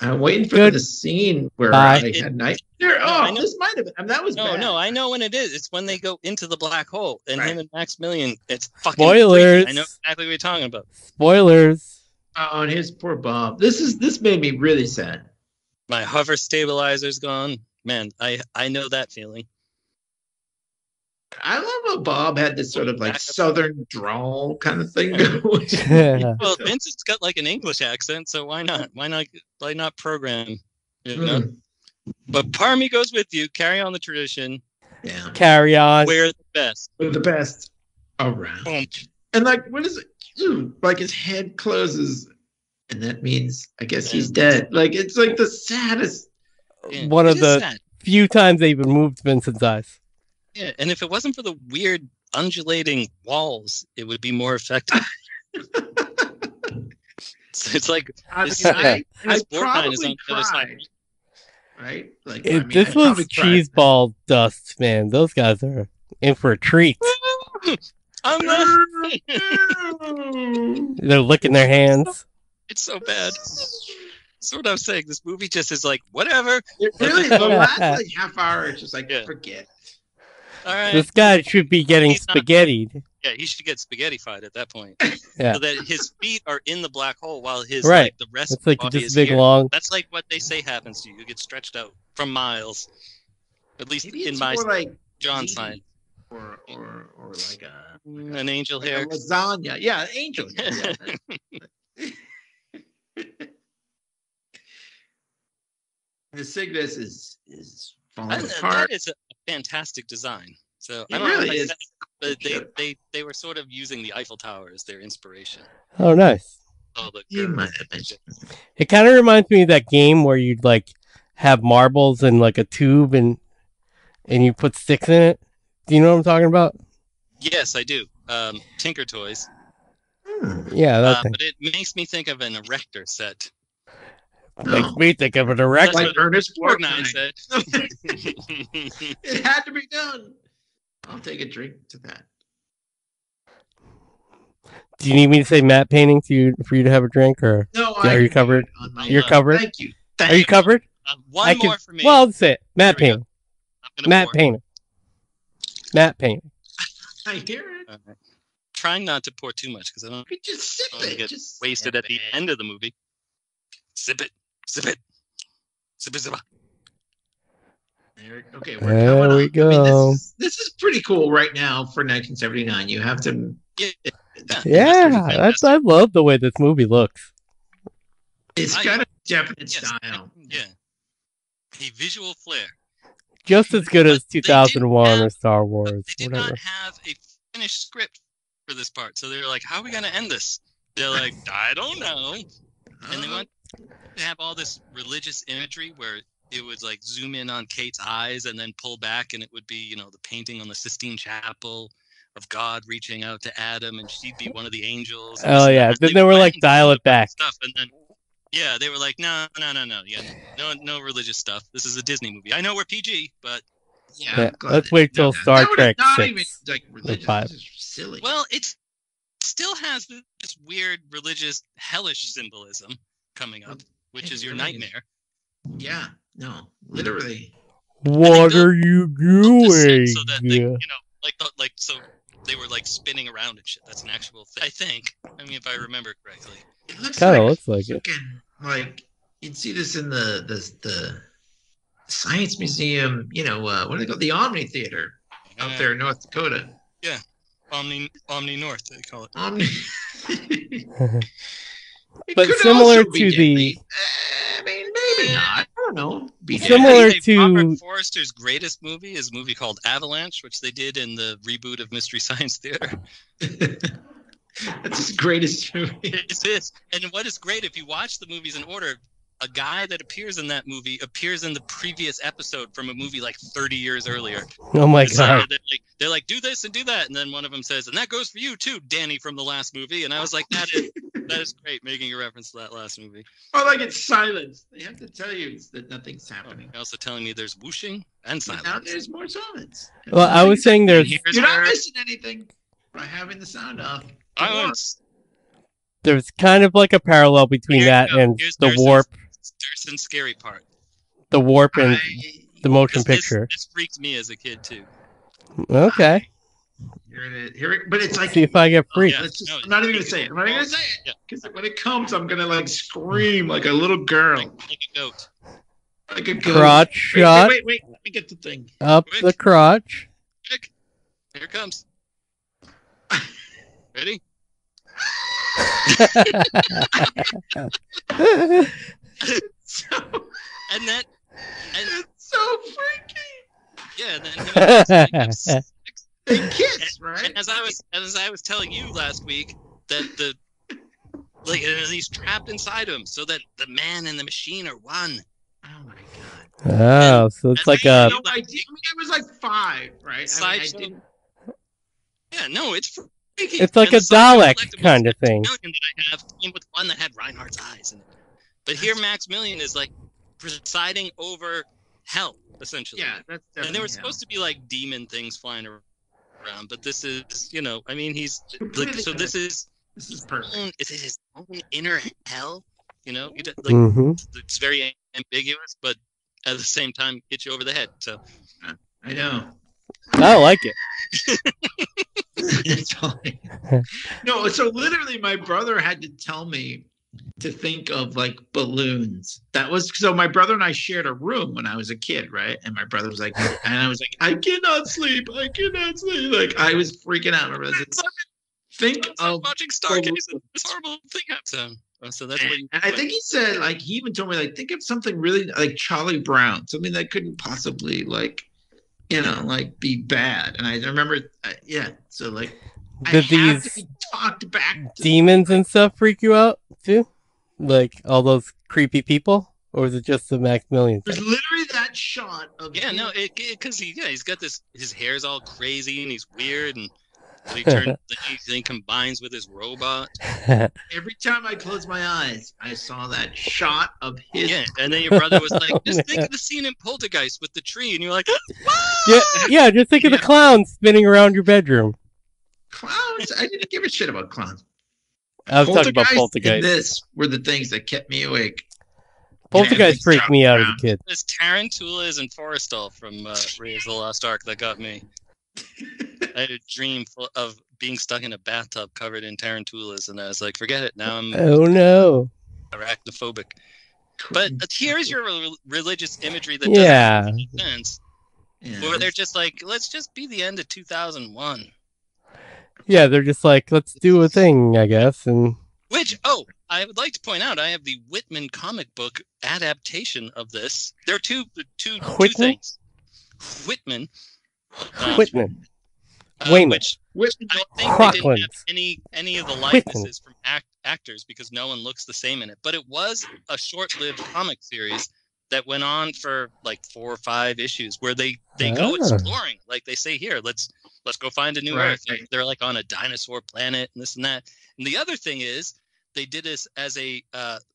I'm waiting for the scene where I had night. This might have been. That was bad. No, I know when it is. It's when they go into the black hole, and him and Maximilian. It's fucking spoilers. Crazy. I know exactly what you're talking about. Spoilers. Oh, and his poor Bob. This made me really sad. My hover stabilizer's gone. Man, I know that feeling. I love how Bob had this sort of southern drawl kind of thing going. Yeah. Well, Vincent's got an English accent, so why not? Why not program? You know? But Parmy goes with you. Carry on the tradition. Yeah. Carry on. We're the best. We're the best around. And what is it? His head closes, and that means I guess he's dead. It's the saddest. Yeah, one of the few times they even moved Vincent's eyes. Yeah, and if it wasn't for the weird undulating walls, it would be more effective. It's like I probably cried. Right? This was cheese ball dust, man. Those guys are in for a treat. I'm not... They're licking their hands. It's so bad. That's what I'm saying. This movie just is whatever. It really, the last half hour is just forget. All right. This guy should be getting spaghettied. He should get spaghettified at that point. Yeah. So that his feet are in the black hole while his the rest of the body is big here. Long. That's what they say happens to you. You get stretched out from miles. At least maybe in my John sign. Or an angel hair. Lasagna. Yeah, an angel hair. Yeah. The Cygnus is falling apart. That is a fantastic design. So I don't know if but they were sort of using the Eiffel Tower as their inspiration. Oh, nice. Oh, it kind of reminds me of that game where you'd have marbles in a tube and you put sticks in it. Do you know what I'm talking about? Yes, I do. Tinker Toys. Yeah, but it makes me think of an erector set. Makes me think of an erector. Like Ernest Borgnine said. It had to be done. I'll take a drink to that. Do you need me to say matte painting for you to have a drink, or no? Are you covered? You're covered. Thank you. Are you covered? One more for me. Well, that's it. Matte painting. Matte painting. Matte painting. I hear it. Trying not to pour too much because I don't get wasted at the end of the movie. Sip it. Sip it. Sip it. Sip it. Okay, there we go. I mean, this is pretty cool right now for 1979. You have to. Yeah, I love the way this movie looks. It's got a definite style. Yeah, a visual flair. Just as good as 2001 or Star Wars. They did not have a finished script for this part, so they're like, "How are we going to end this?" They're like, "I don't know," and they want to have all this religious imagery where it would like zoom in on Kate's eyes and then pull back, and it would be, you know, the painting on the Sistine Chapel of God reaching out to Adam, and she'd be one of the angels. Oh yeah, then they were like, dial it back. Stuff, and then yeah, they were like, no, yeah, no religious stuff. This is a Disney movie. I know we're PG, but yeah, let's wait till Star Trek. Not even like religious. This is silly. Well, it still has this weird religious hellish symbolism coming up, which is your nightmare. Yeah, no, literally. What are you doing? So that they, you know, like so. They were like spinning around and shit. That's an actual thing, I think. I mean, if I remember correctly, it looks like it. Like you'd see this in the Science Museum. You know, what do they call the Omni Theater out there in North Dakota? Yeah, Omni North they call it. Omni. But similar to the, I mean, maybe not. I don't know. Similar to Robert Forster's greatest movie is a movie called Avalanche, which they did in the reboot of Mystery Science Theater. That's his greatest movie. It is. And what is great, if you watch the movies in order, a guy that appears in that movie appears in the previous episode from a movie like 30 years earlier. Oh my God. They're like, do this and do that. And then one of them says, and that goes for you too, Danny from the last movie. And I was like, that is great, making a reference to that last movie. Oh, like it's silence. They have to tell you that nothing's happening. They're also telling me there's whooshing and silence. Now there's more silence. Well, I was saying there's... You're not missing anything by having the sound off. There's kind of like a parallel between that and the warp. Durson's scary part. The warp and the motion picture. This freaked me as a kid too. Okay. Here it is. But it's like, see if I get freaked. I'm not even gonna say it. I'm not even gonna say it because when it comes, I'm gonna like scream like a little girl, like a goat, like a goat. Crotch shot. Wait. Let me get the thing up the crotch. Quick. Here it comes. Ready? It's so freaky. Yeah, and then they kiss, right? And as I was telling you last week, that he's trapped inside him, so that the man and the machine are one. Oh my God! Oh, so it's like a. No idea. I mean, I was like 5, right? I didn't... Yeah, no, it's. Freaky. It's like a Dalek kind of thing. That I have with one that had Reinhardt's eyes in it. But here, Maximilian is like presiding over hell, essentially. Yeah, that's definitely. And there were supposed to be like demon things flying around, but this is, you know, I mean, he's like, so. This is perfect. Is it his own inner hell? You know, like, it's very ambiguous, but at the same time, hit you over the head. So I know. I like it. No, so literally, my brother had to tell me to think of like balloons. That was so. My brother and I shared a room when I was a kid, right? And my brother was like, and I was like, I cannot sleep. Like I was freaking out. Remember, think of watching Stargaze. This horrible thing happened. So that's what I think he said. Like he even told me, like think of something really like Charlie Brown, something that couldn't possibly like. You know, like be bad, and I remember, yeah. So like, these to be talked back to demons and stuff freak you out too, like all those creepy people, or is it just the Maximilian? There's literally that shot of because he's got this, his hair's all crazy and he's weird, and when he turns things and combines with his robot. Every time I closed my eyes, I saw that shot of his. Yeah, and then your brother was like, just think of the scene in Poltergeist with the tree, and you're like, yeah, yeah, just think of the clowns spinning around your bedroom. Clowns? I didn't give a shit about clowns. I was talking about Poltergeist. This were the things that kept me awake. Poltergeist freaked me out as a kid. It's tarantulas and Forrestal from Raiders of the Lost Ark that got me. I had a dream of being stuck in a bathtub covered in tarantulas, and I was like, forget it. Now I'm arachnophobic. But here is your religious imagery that doesn't make sense. Yeah, or they're just like, let's just be the end of 2001. Yeah, they're just like, let's do a thing, I guess. And which, oh, I would like to point out, I have the Whitman comic book adaptation of this. There are two things. Whitman. Whitman. Whitman. I think Rockland. They didn't have any of the likenesses from actors because no one looks the same in it. But it was a short-lived comic series that went on for like 4 or 5 issues where they go exploring. Like they say here, let's go find a new Earth. And they're like on a dinosaur planet and this and that. And the other thing is they did this as a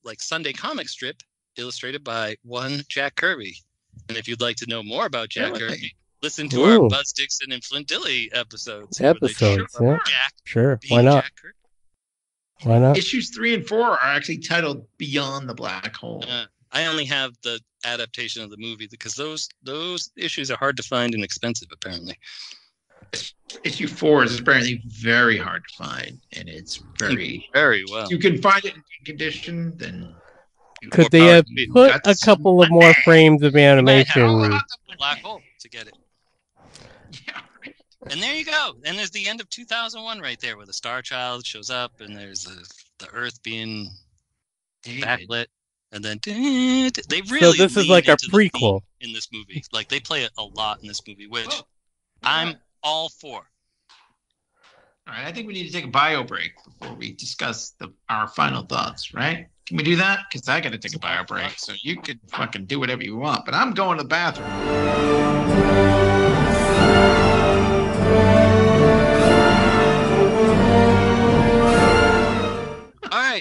like Sunday comic strip illustrated by one Jack Kirby. And if you'd like to know more about Jack Kirby, listen to our Buzz Dixon and Flint Dilly episodes. Sure. Why not? Why not? Issues 3 and 4 are actually titled Beyond the Black Hole. I only have the adaptation of the movie because those issues are hard to find and expensive, apparently. Issue 4 is apparently very hard to find, and it's very well. If you can find it in good condition, then could they have put a couple of more frames of animation? Black hole to get it. Yeah, right. And there you go. And there's the end of 2001 right there, where the Star Child shows up, and there's the Earth being backlit. And then they really so this is like a prequel in this movie. Like they play it a lot in this movie, which I'm all for. All right, I think we need to take a bio break before we discuss our final thoughts, right? Can we do that? Because I got to take a bio break, so you could fucking do whatever you want, but I'm going to the bathroom.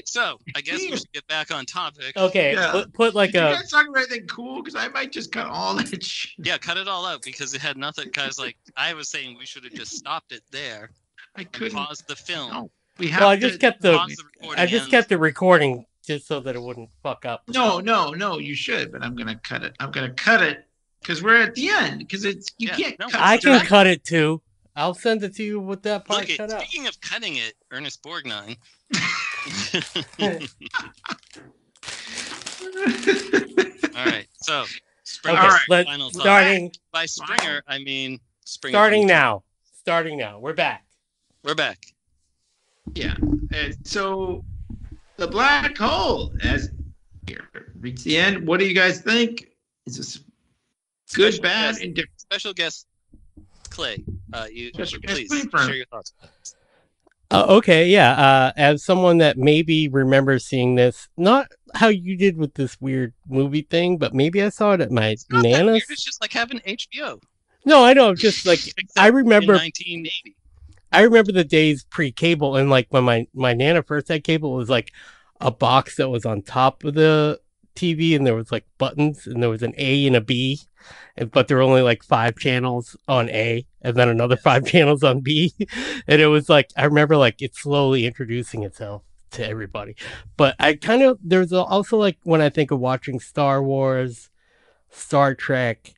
So I guess we should get back on topic. Okay, yeah. put like did you guys talk about anything cool? Because I might just cut all that shit. Yeah, cut it all out because it had nothing. Because like I was saying, we should have just stopped it there. I couldn't pause the film. No, we have. Well, I just kept the recording just so that it wouldn't fuck up. No, you should. But I'm gonna cut it. I'm gonna cut it because we're at the end. Because it's you can't. No, I can cut it too. I'll send it to you with that part cut out. Speaking of cutting it, Ernest Borgnine. All right, so Springer. Okay, final thought. Starting by Springer, I mean Springer. Starting now. We're back. Yeah. And so the black hole as reached the end. What do you guys think? Is this good, bad, indifferent? Special guest Clay, you please share your thoughts. As someone that maybe remembers seeing this, not how you did with this weird movie thing, but maybe I saw it at my nana's. It's just like having HBO. No, I know. Just like I remember. In 1980. I remember the days pre-cable, and like when my nana first had cable, it was like a box that was on top of the TV, and there was like buttons, and there was an A and a B, but there were only like 5 channels on A, and then another 5 channels on B, and it was like I remember like it slowly introducing itself to everybody. But I kind of there's also like when I think of watching Star Wars, Star Trek,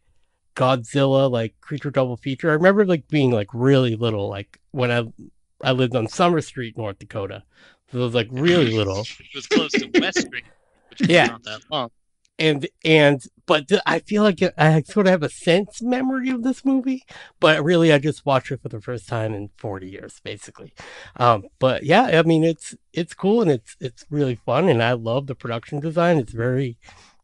Godzilla, like Creature Double Feature, I remember like being like really little, like when I lived on Summer Street, North Dakota, so it was like really little. It was close to West Street. Yeah, not that long. But I feel like I sort of have a sense memory of this movie, but really I just watched it for the first time in 40 years, basically. But yeah, I mean it's cool and it's really fun, and I love the production design. It's very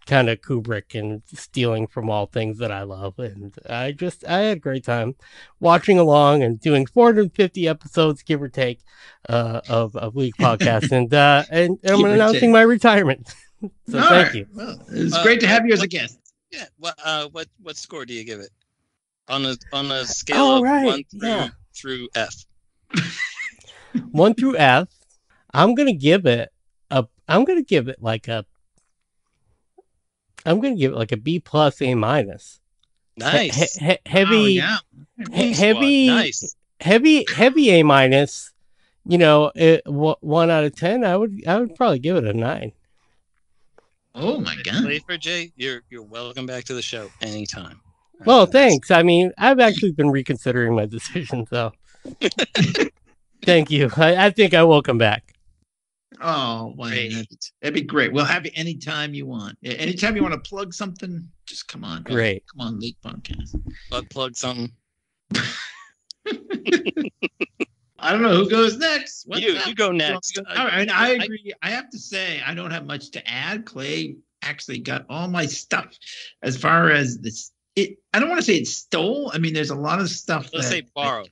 kind of Kubrick and stealing from all things that I love, and I had a great time watching along and doing 450 episodes, give or take, of League Podcast, and I'm announcing my retirement. So thank you. Well, it's great to have you as a guest. Yeah. What score do you give it on a scale of 1 through F? 1 through F. I'm gonna give it like a B plus, A minus. Nice. Heavy. Wow, yeah. Heavy. Nice. Heavy A minus. You know, 1 out of 10. I would probably give it a 9. Oh my God! For Jay, you're welcome back to the show anytime. Well, thanks. I mean, I've actually been reconsidering my decision, so thank you. I think I will come back. Oh, well, that'd be great. We'll have you anytime you want. Anytime you want to plug something, just come on. Great. Come on, Leak Podcast. Plug something. I don't know who goes next. You go next. All right, I agree. I have to say, I don't have much to add. Clay actually got all my stuff as far as this. I don't want to say it stole. I mean, there's a lot of stuff. Let's say borrowed.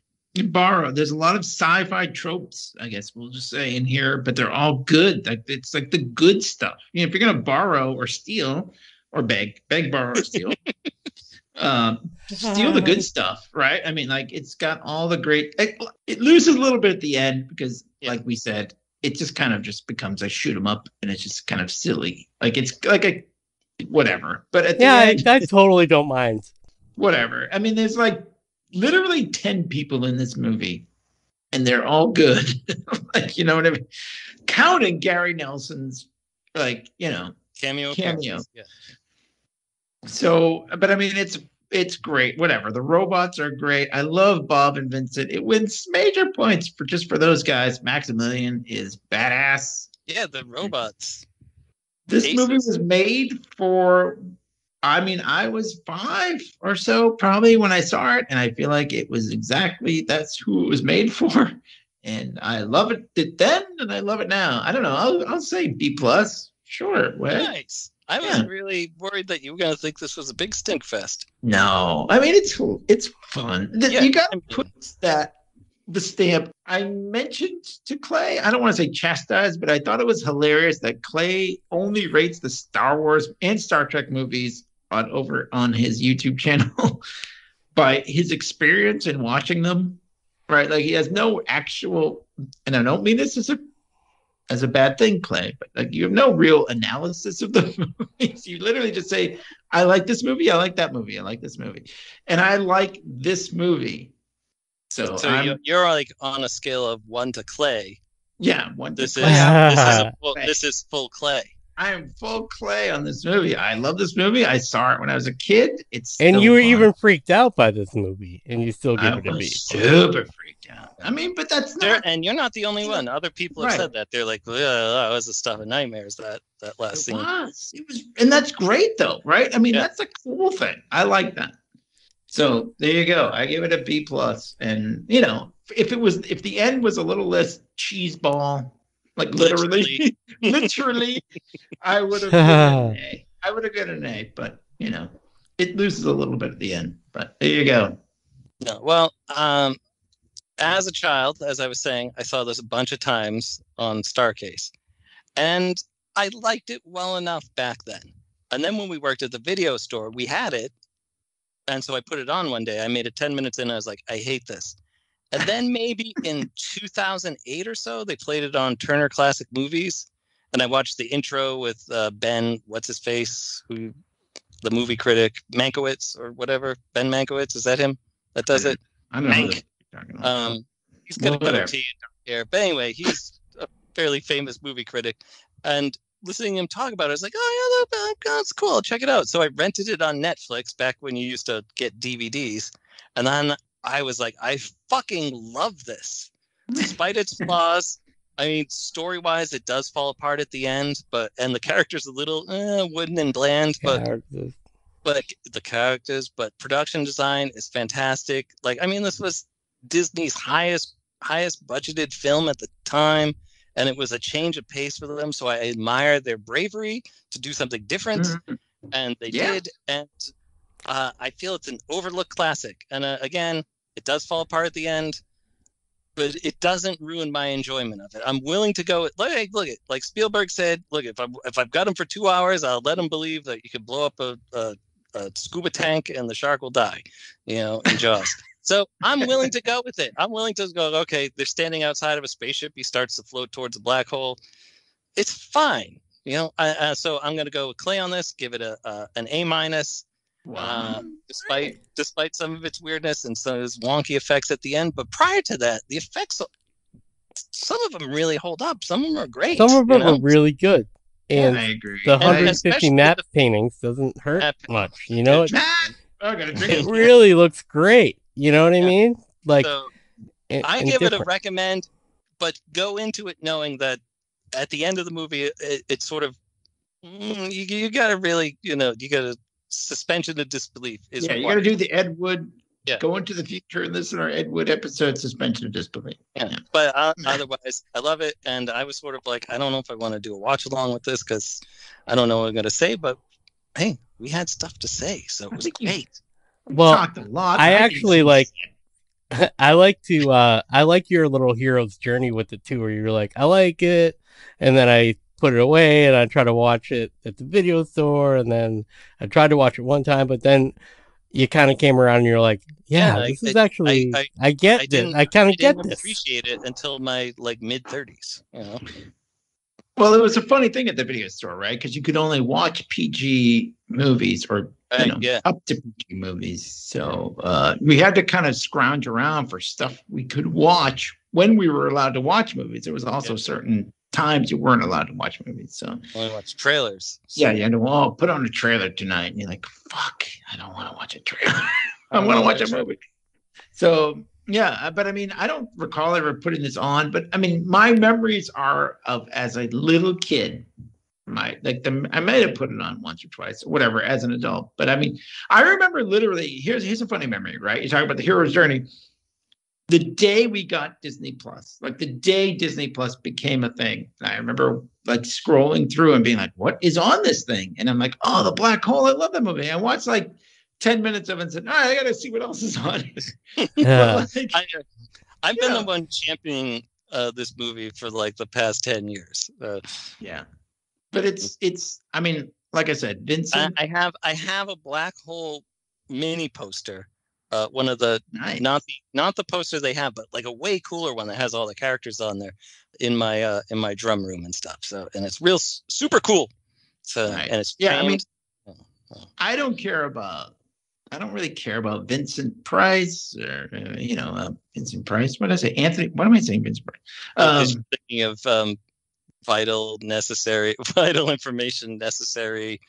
There's a lot of sci-fi tropes, I guess we'll just say, in here, but they're all good. Like, it's like the good stuff. You know, if you're gonna borrow or steal, or beg, borrow, or steal, steal the good stuff, right? I mean, like, it's got all the great. It loses a little bit at the end because, like we said, it just kind of just becomes a shoot 'em up, and it's just kind of silly. Like, it's like a whatever. But at the end, I totally don't mind. Whatever. I mean, there's like literally 10 people in this movie, and they're all good. Like, you know what I mean? Counting Gary Nelson's, like, you know, cameo. Yeah. So, but I mean, it's great. Whatever. The robots are great. I love Bob and Vincent. It wins major points for those guys. Maximilian is badass. Yeah, the robots. This movie was made for, I mean, I was 5 or so probably when I saw it, and I feel like it was exactly that's who it was made for, and I love it then, and I love it now. I don't know. I'll say B plus. Sure. Well, nice. I was really worried that you were going to think this was a big stink fest. No, I mean it's fun. Yeah, you got to put the stamp. I mentioned to Clay, I don't want to say chastise, but I thought it was hilarious that Clay only rates the Star Wars and Star Trek movies over on his YouTube channel by his experience in watching them, right? Like, he has no actual, and I don't mean this as a bad thing, Clay, but like, you have no real analysis of the movies. You literally just say, I like this movie, I like that movie, I like this movie, and I like this movie. So you're like on a scale of 1 to Clay. Yeah, 1 to Clay. This is full Clay. I am full Clay on this movie. I love this movie. I saw it when I was a kid. You were even freaked out by this movie, and you still gave it a B. Super freaked out. I mean, but that's not. And you're not the only one. Other people have said that. They're like, that was the stuff of nightmares, that last scene. It was, and that's great, though, right? I mean, that's a cool thing. I like that. So there you go. I give it a B plus, and you know, if the end was a little less cheese ball, like literally, I would have gotten an A. I would have gotten an A, but you know, it loses a little bit at the end. But there you go. No, well, as a child, as I was saying, I saw this a bunch of times on Starcase, and I liked it well enough back then. And then when we worked at the video store, we had it. And so I put it on one day. I made it 10 minutes in. And I was like, I hate this. And then maybe in 2008 or so, they played it on Turner Classic Movies. And I watched the intro with Ben, what's-his-face, who the movie critic, Mankiewicz or whatever. Ben Mankiewicz, is that him that does it? I don't know. He's going to go to you here. But anyway, he's a fairly famous movie critic. And listening to him talk about it, I was like, oh, yeah, that's cool. I'll check it out. So I rented it on Netflix back when you used to get DVDs. And then I was like, I fucking love this. Despite its flaws, I mean, story-wise, it does fall apart at the end, and the characters a little wooden and bland, but production design is fantastic. Like, I mean, this was Disney's highest budgeted film at the time. And it was a change of pace for them. So I admire their bravery to do something different. Mm-hmm. And they did. And I feel it's an overlooked classic. And again, it does fall apart at the end, but it doesn't ruin my enjoyment of it. I'm willing to go, like Spielberg said, look, if I've got him for 2 hours, I'll let him believe that you could blow up a scuba tank and the shark will die, you know, in Jaws. So I'm willing to go with it. I'm willing to go, okay, they're standing outside of a spaceship. He starts to float towards a black hole. It's fine. You know, so I'm going to go with Clay on this, give it an A-. Wow. Despite some of its weirdness and some of its wonky effects at the end. But prior to that, the effects, some of them really hold up. Some of them are great. Some of them are really good. And I agree. The 150 matte paintings doesn't hurt much. You know, it really looks great. You know what I mean? Like, so I give it a recommend, but go into it knowing that at the end of the movie, it's sort of, you got to really, you got to suspension of disbelief. Is you got to do the Ed Wood, go into the future and listen to our Ed Wood episode, suspension of disbelief. Yeah. But otherwise, I love it. And I was sort of like, I don't know if I want to do a watch along with this because I don't know what I'm going to say. But hey, we had stuff to say. So it was great. Talked a lot. I actually like... I like your little hero's journey with it too, where you're like, I like it, and then I put it away and I try to watch it at the video store, and then I tried to watch it one time, but then you kind of came around and you're like, I appreciate it until my like mid-30s, you know. Well, it was a funny thing at the video store, right? Because you could only watch PG movies or up to PG movies. So we had to kind of scrounge around for stuff we could watch when we were allowed to watch movies. There was also certain times you weren't allowed to watch movies. So only watch trailers. So. Yeah, you had to put on a trailer tonight. And you're like, fuck, I don't want to watch a trailer. I want to watch a movie. So... yeah, but I mean, I don't recall ever putting this on, but I mean, my memories are of as a little kid, I might have put it on once or twice or whatever as an adult. But I mean, I remember literally, here's a funny memory, right? You're talking about the hero's journey. The day we got Disney Plus, like the day Disney Plus became a thing, I remember like scrolling through and being like, what is on this thing? And I'm like, oh, The Black Hole, I love that movie. I watched like 10 minutes of it and said, all right, I got to see what else is on. Yeah. Like, I've been the one championing this movie for like the past 10 years. Yeah. But it's, I mean, like I said, Vincent. I have a Black Hole mini poster. One of the, not the poster they have, but like a way cooler one that has all the characters on there in my drum room and stuff. So, and it's real super cool. So, and it's, framed. I mean, I don't care about, I don't really care about Vincent Price or, Vincent Price. What did I say? Anthony. What am I saying? Vincent Price. I'm thinking of vital information necessary.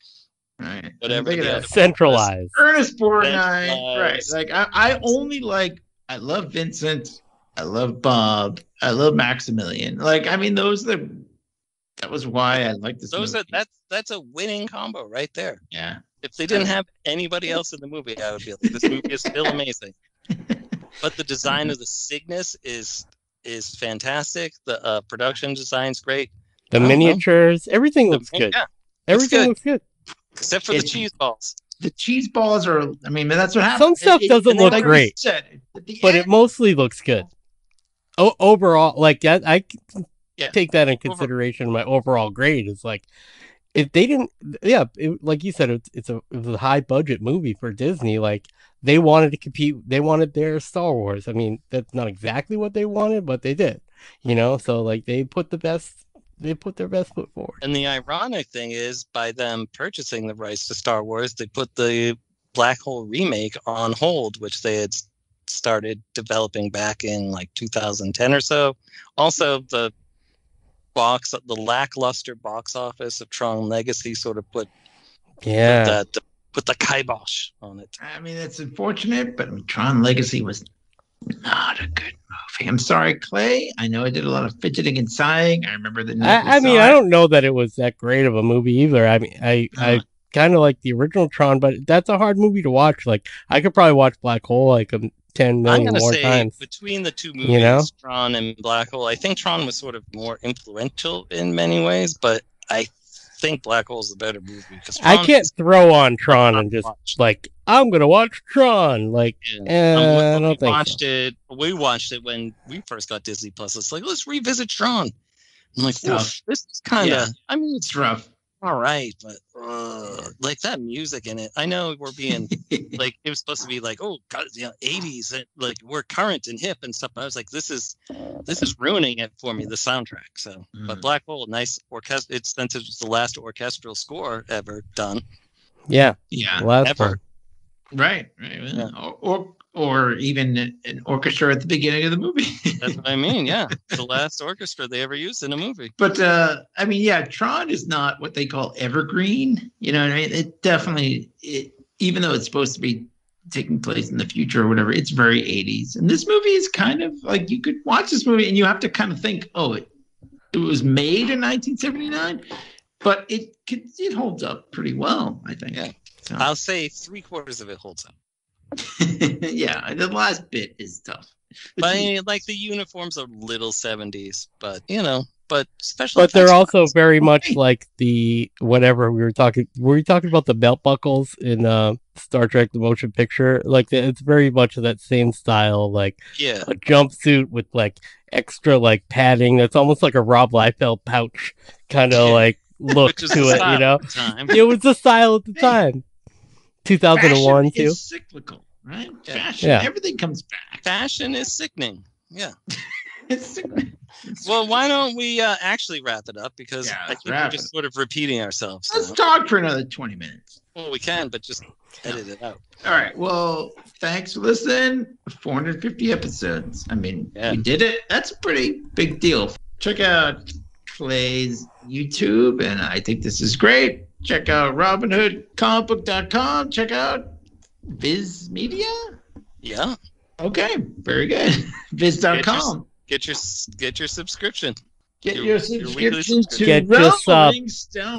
Right. Whatever. Centralized. Ernest Borgnine. Right. Like I only like, I love Vincent. I love Bob. I love Maximilian. Like, I mean, those are the, that was why I like this movie. That's a winning combo right there. Yeah. If they didn't have anybody else in the movie, I would be like, this movie is still amazing. But the design of the Cygnus is fantastic. The production design's great. The miniatures, everything looks good. Yeah, everything looks good. Except for the cheese balls. The cheese balls are, I mean, that's what happens. Some stuff doesn't look great, but it mostly looks good. Oh, overall, like that, I take that in consideration. My overall grade is like, if they didn't, like you said, it was a high budget movie for Disney. Like they wanted to compete. They wanted their Star Wars. I mean, that's not exactly what they wanted, but they did, so like they put their best foot forward. And the ironic thing is by them purchasing the rights to Star Wars, they put the Black Hole remake on hold, which they had started developing back in like 2010 or so. Also the lackluster box office of Tron Legacy sort of put the kibosh on it. I mean, it's unfortunate, but Tron Legacy was not a good movie. I'm sorry, Clay. I know I did a lot of fidgeting and sighing. I remember the night I mean, I don't know that it was that great of a movie either. I mean, I kind of like the original Tron, but that's a hard movie to watch. Like, I could probably watch Black Hole like 10 million more times. Between the two movies, Tron and Black Hole, I think Tron was sort of more influential in many ways, but I think Black Hole is the better movie. I can't throw on Tron and just like, I'm going to watch Tron. Like, I don't think we watched it when we first got Disney Plus. It's like, let's revisit Tron. I'm like, this is kind of, I mean, it's rough. All right, but like that music in it. I know we're being like, it was supposed to be like, oh God, you know, 80s, like we're current and hip and stuff. But I was like, this is ruining it for me, the soundtrack. So, but Black Hole, nice orchestral. It's since it's the last orchestral score ever done. Yeah, yeah, ever. Right. Yeah. Or even an orchestra at the beginning of the movie. That's what I mean, yeah. It's the last orchestra they ever used in a movie. But, I mean, yeah, Tron is not what they call evergreen. You know what I mean? It definitely, even though it's supposed to be taking place in the future or whatever, it's very 80s. And this movie is kind of like, you could watch this movie and you have to kind of think, oh, it was made in 1979, but it holds up pretty well, I think. Yeah. So. I'll say 3/4 of it holds up. Yeah, the last bit is tough. But I mean, like the uniforms are little 70s, but you know, but special. But they're also very much like the whatever we were talking. Were you talking about the belt buckles in Star Trek the Motion Picture? Like it's very much of that same style. Like yeah, a jumpsuit with like extra like padding. That's almost like a Rob Liefeld pouch kind of like look to it. You know, it was the style at the time. 2001 too. Is cyclical, right? Yeah. Fashion, yeah. Everything comes back. Fashion is sickening. Yeah. It's sickening. Well, why don't we actually wrap it up, because I think we're just sort of repeating ourselves. Let's talk for another 20 minutes. Well, we can, but just edit it out. All right. Well, thanks for listening. 450 episodes. I mean, we did it. That's a pretty big deal. Check out Clay's YouTube, and I think this is great. Check out RobinHoodComicBook.com. Check out Viz Media. Yeah. Okay. Very good. Viz.com. Get your subscription. Get your subscription to Get Rolling Stone.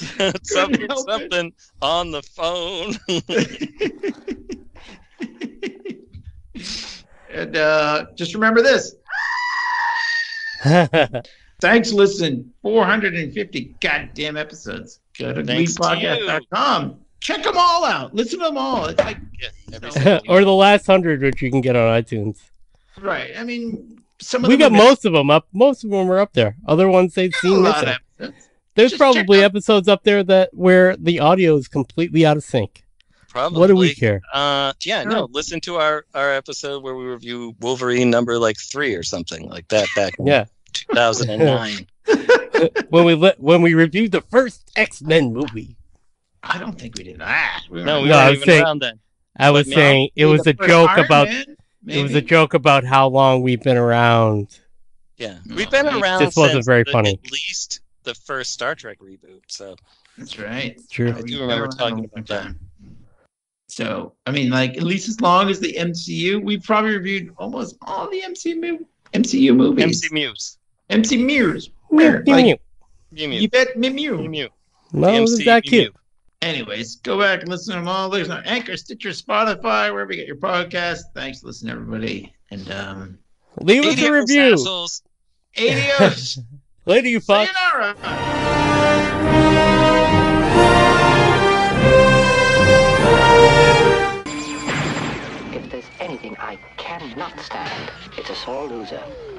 Something on the phone. And just remember this. Thanks, listen. 450 goddamn episodes. Go to GleePodcast.com. Check them all out. Listen to them all. It's like or the last 100, which you can get on iTunes. Right. I mean, most of them up. Most of them are up there. Other ones they've seen. There's probably episodes up there that where the audio is completely out of sync. Probably. What do we care? Listen to our episode where we review Wolverine number like 3 or something like that back. Yeah. 2009. when we reviewed the first X-Men movie. I don't think we did that. I was saying it was a joke about how long we've been around. Yeah. We've been around. This wasn't very funny. At least the first Star Trek reboot, so that's right. It's true. I do remember talking about that. So, I mean, like at least as long as the MCU, we probably reviewed almost all the MCU movies. MC Muse. Like, Yvette Mimieux. No, is that cute? Anyways, go back and listen to them all. There's no Anchor, Stitcher, Spotify, wherever you get your podcast. Thanks for listening, everybody. And leave us a review. Adios. Later, you fuck. If there's anything I cannot stand, it's a sore loser.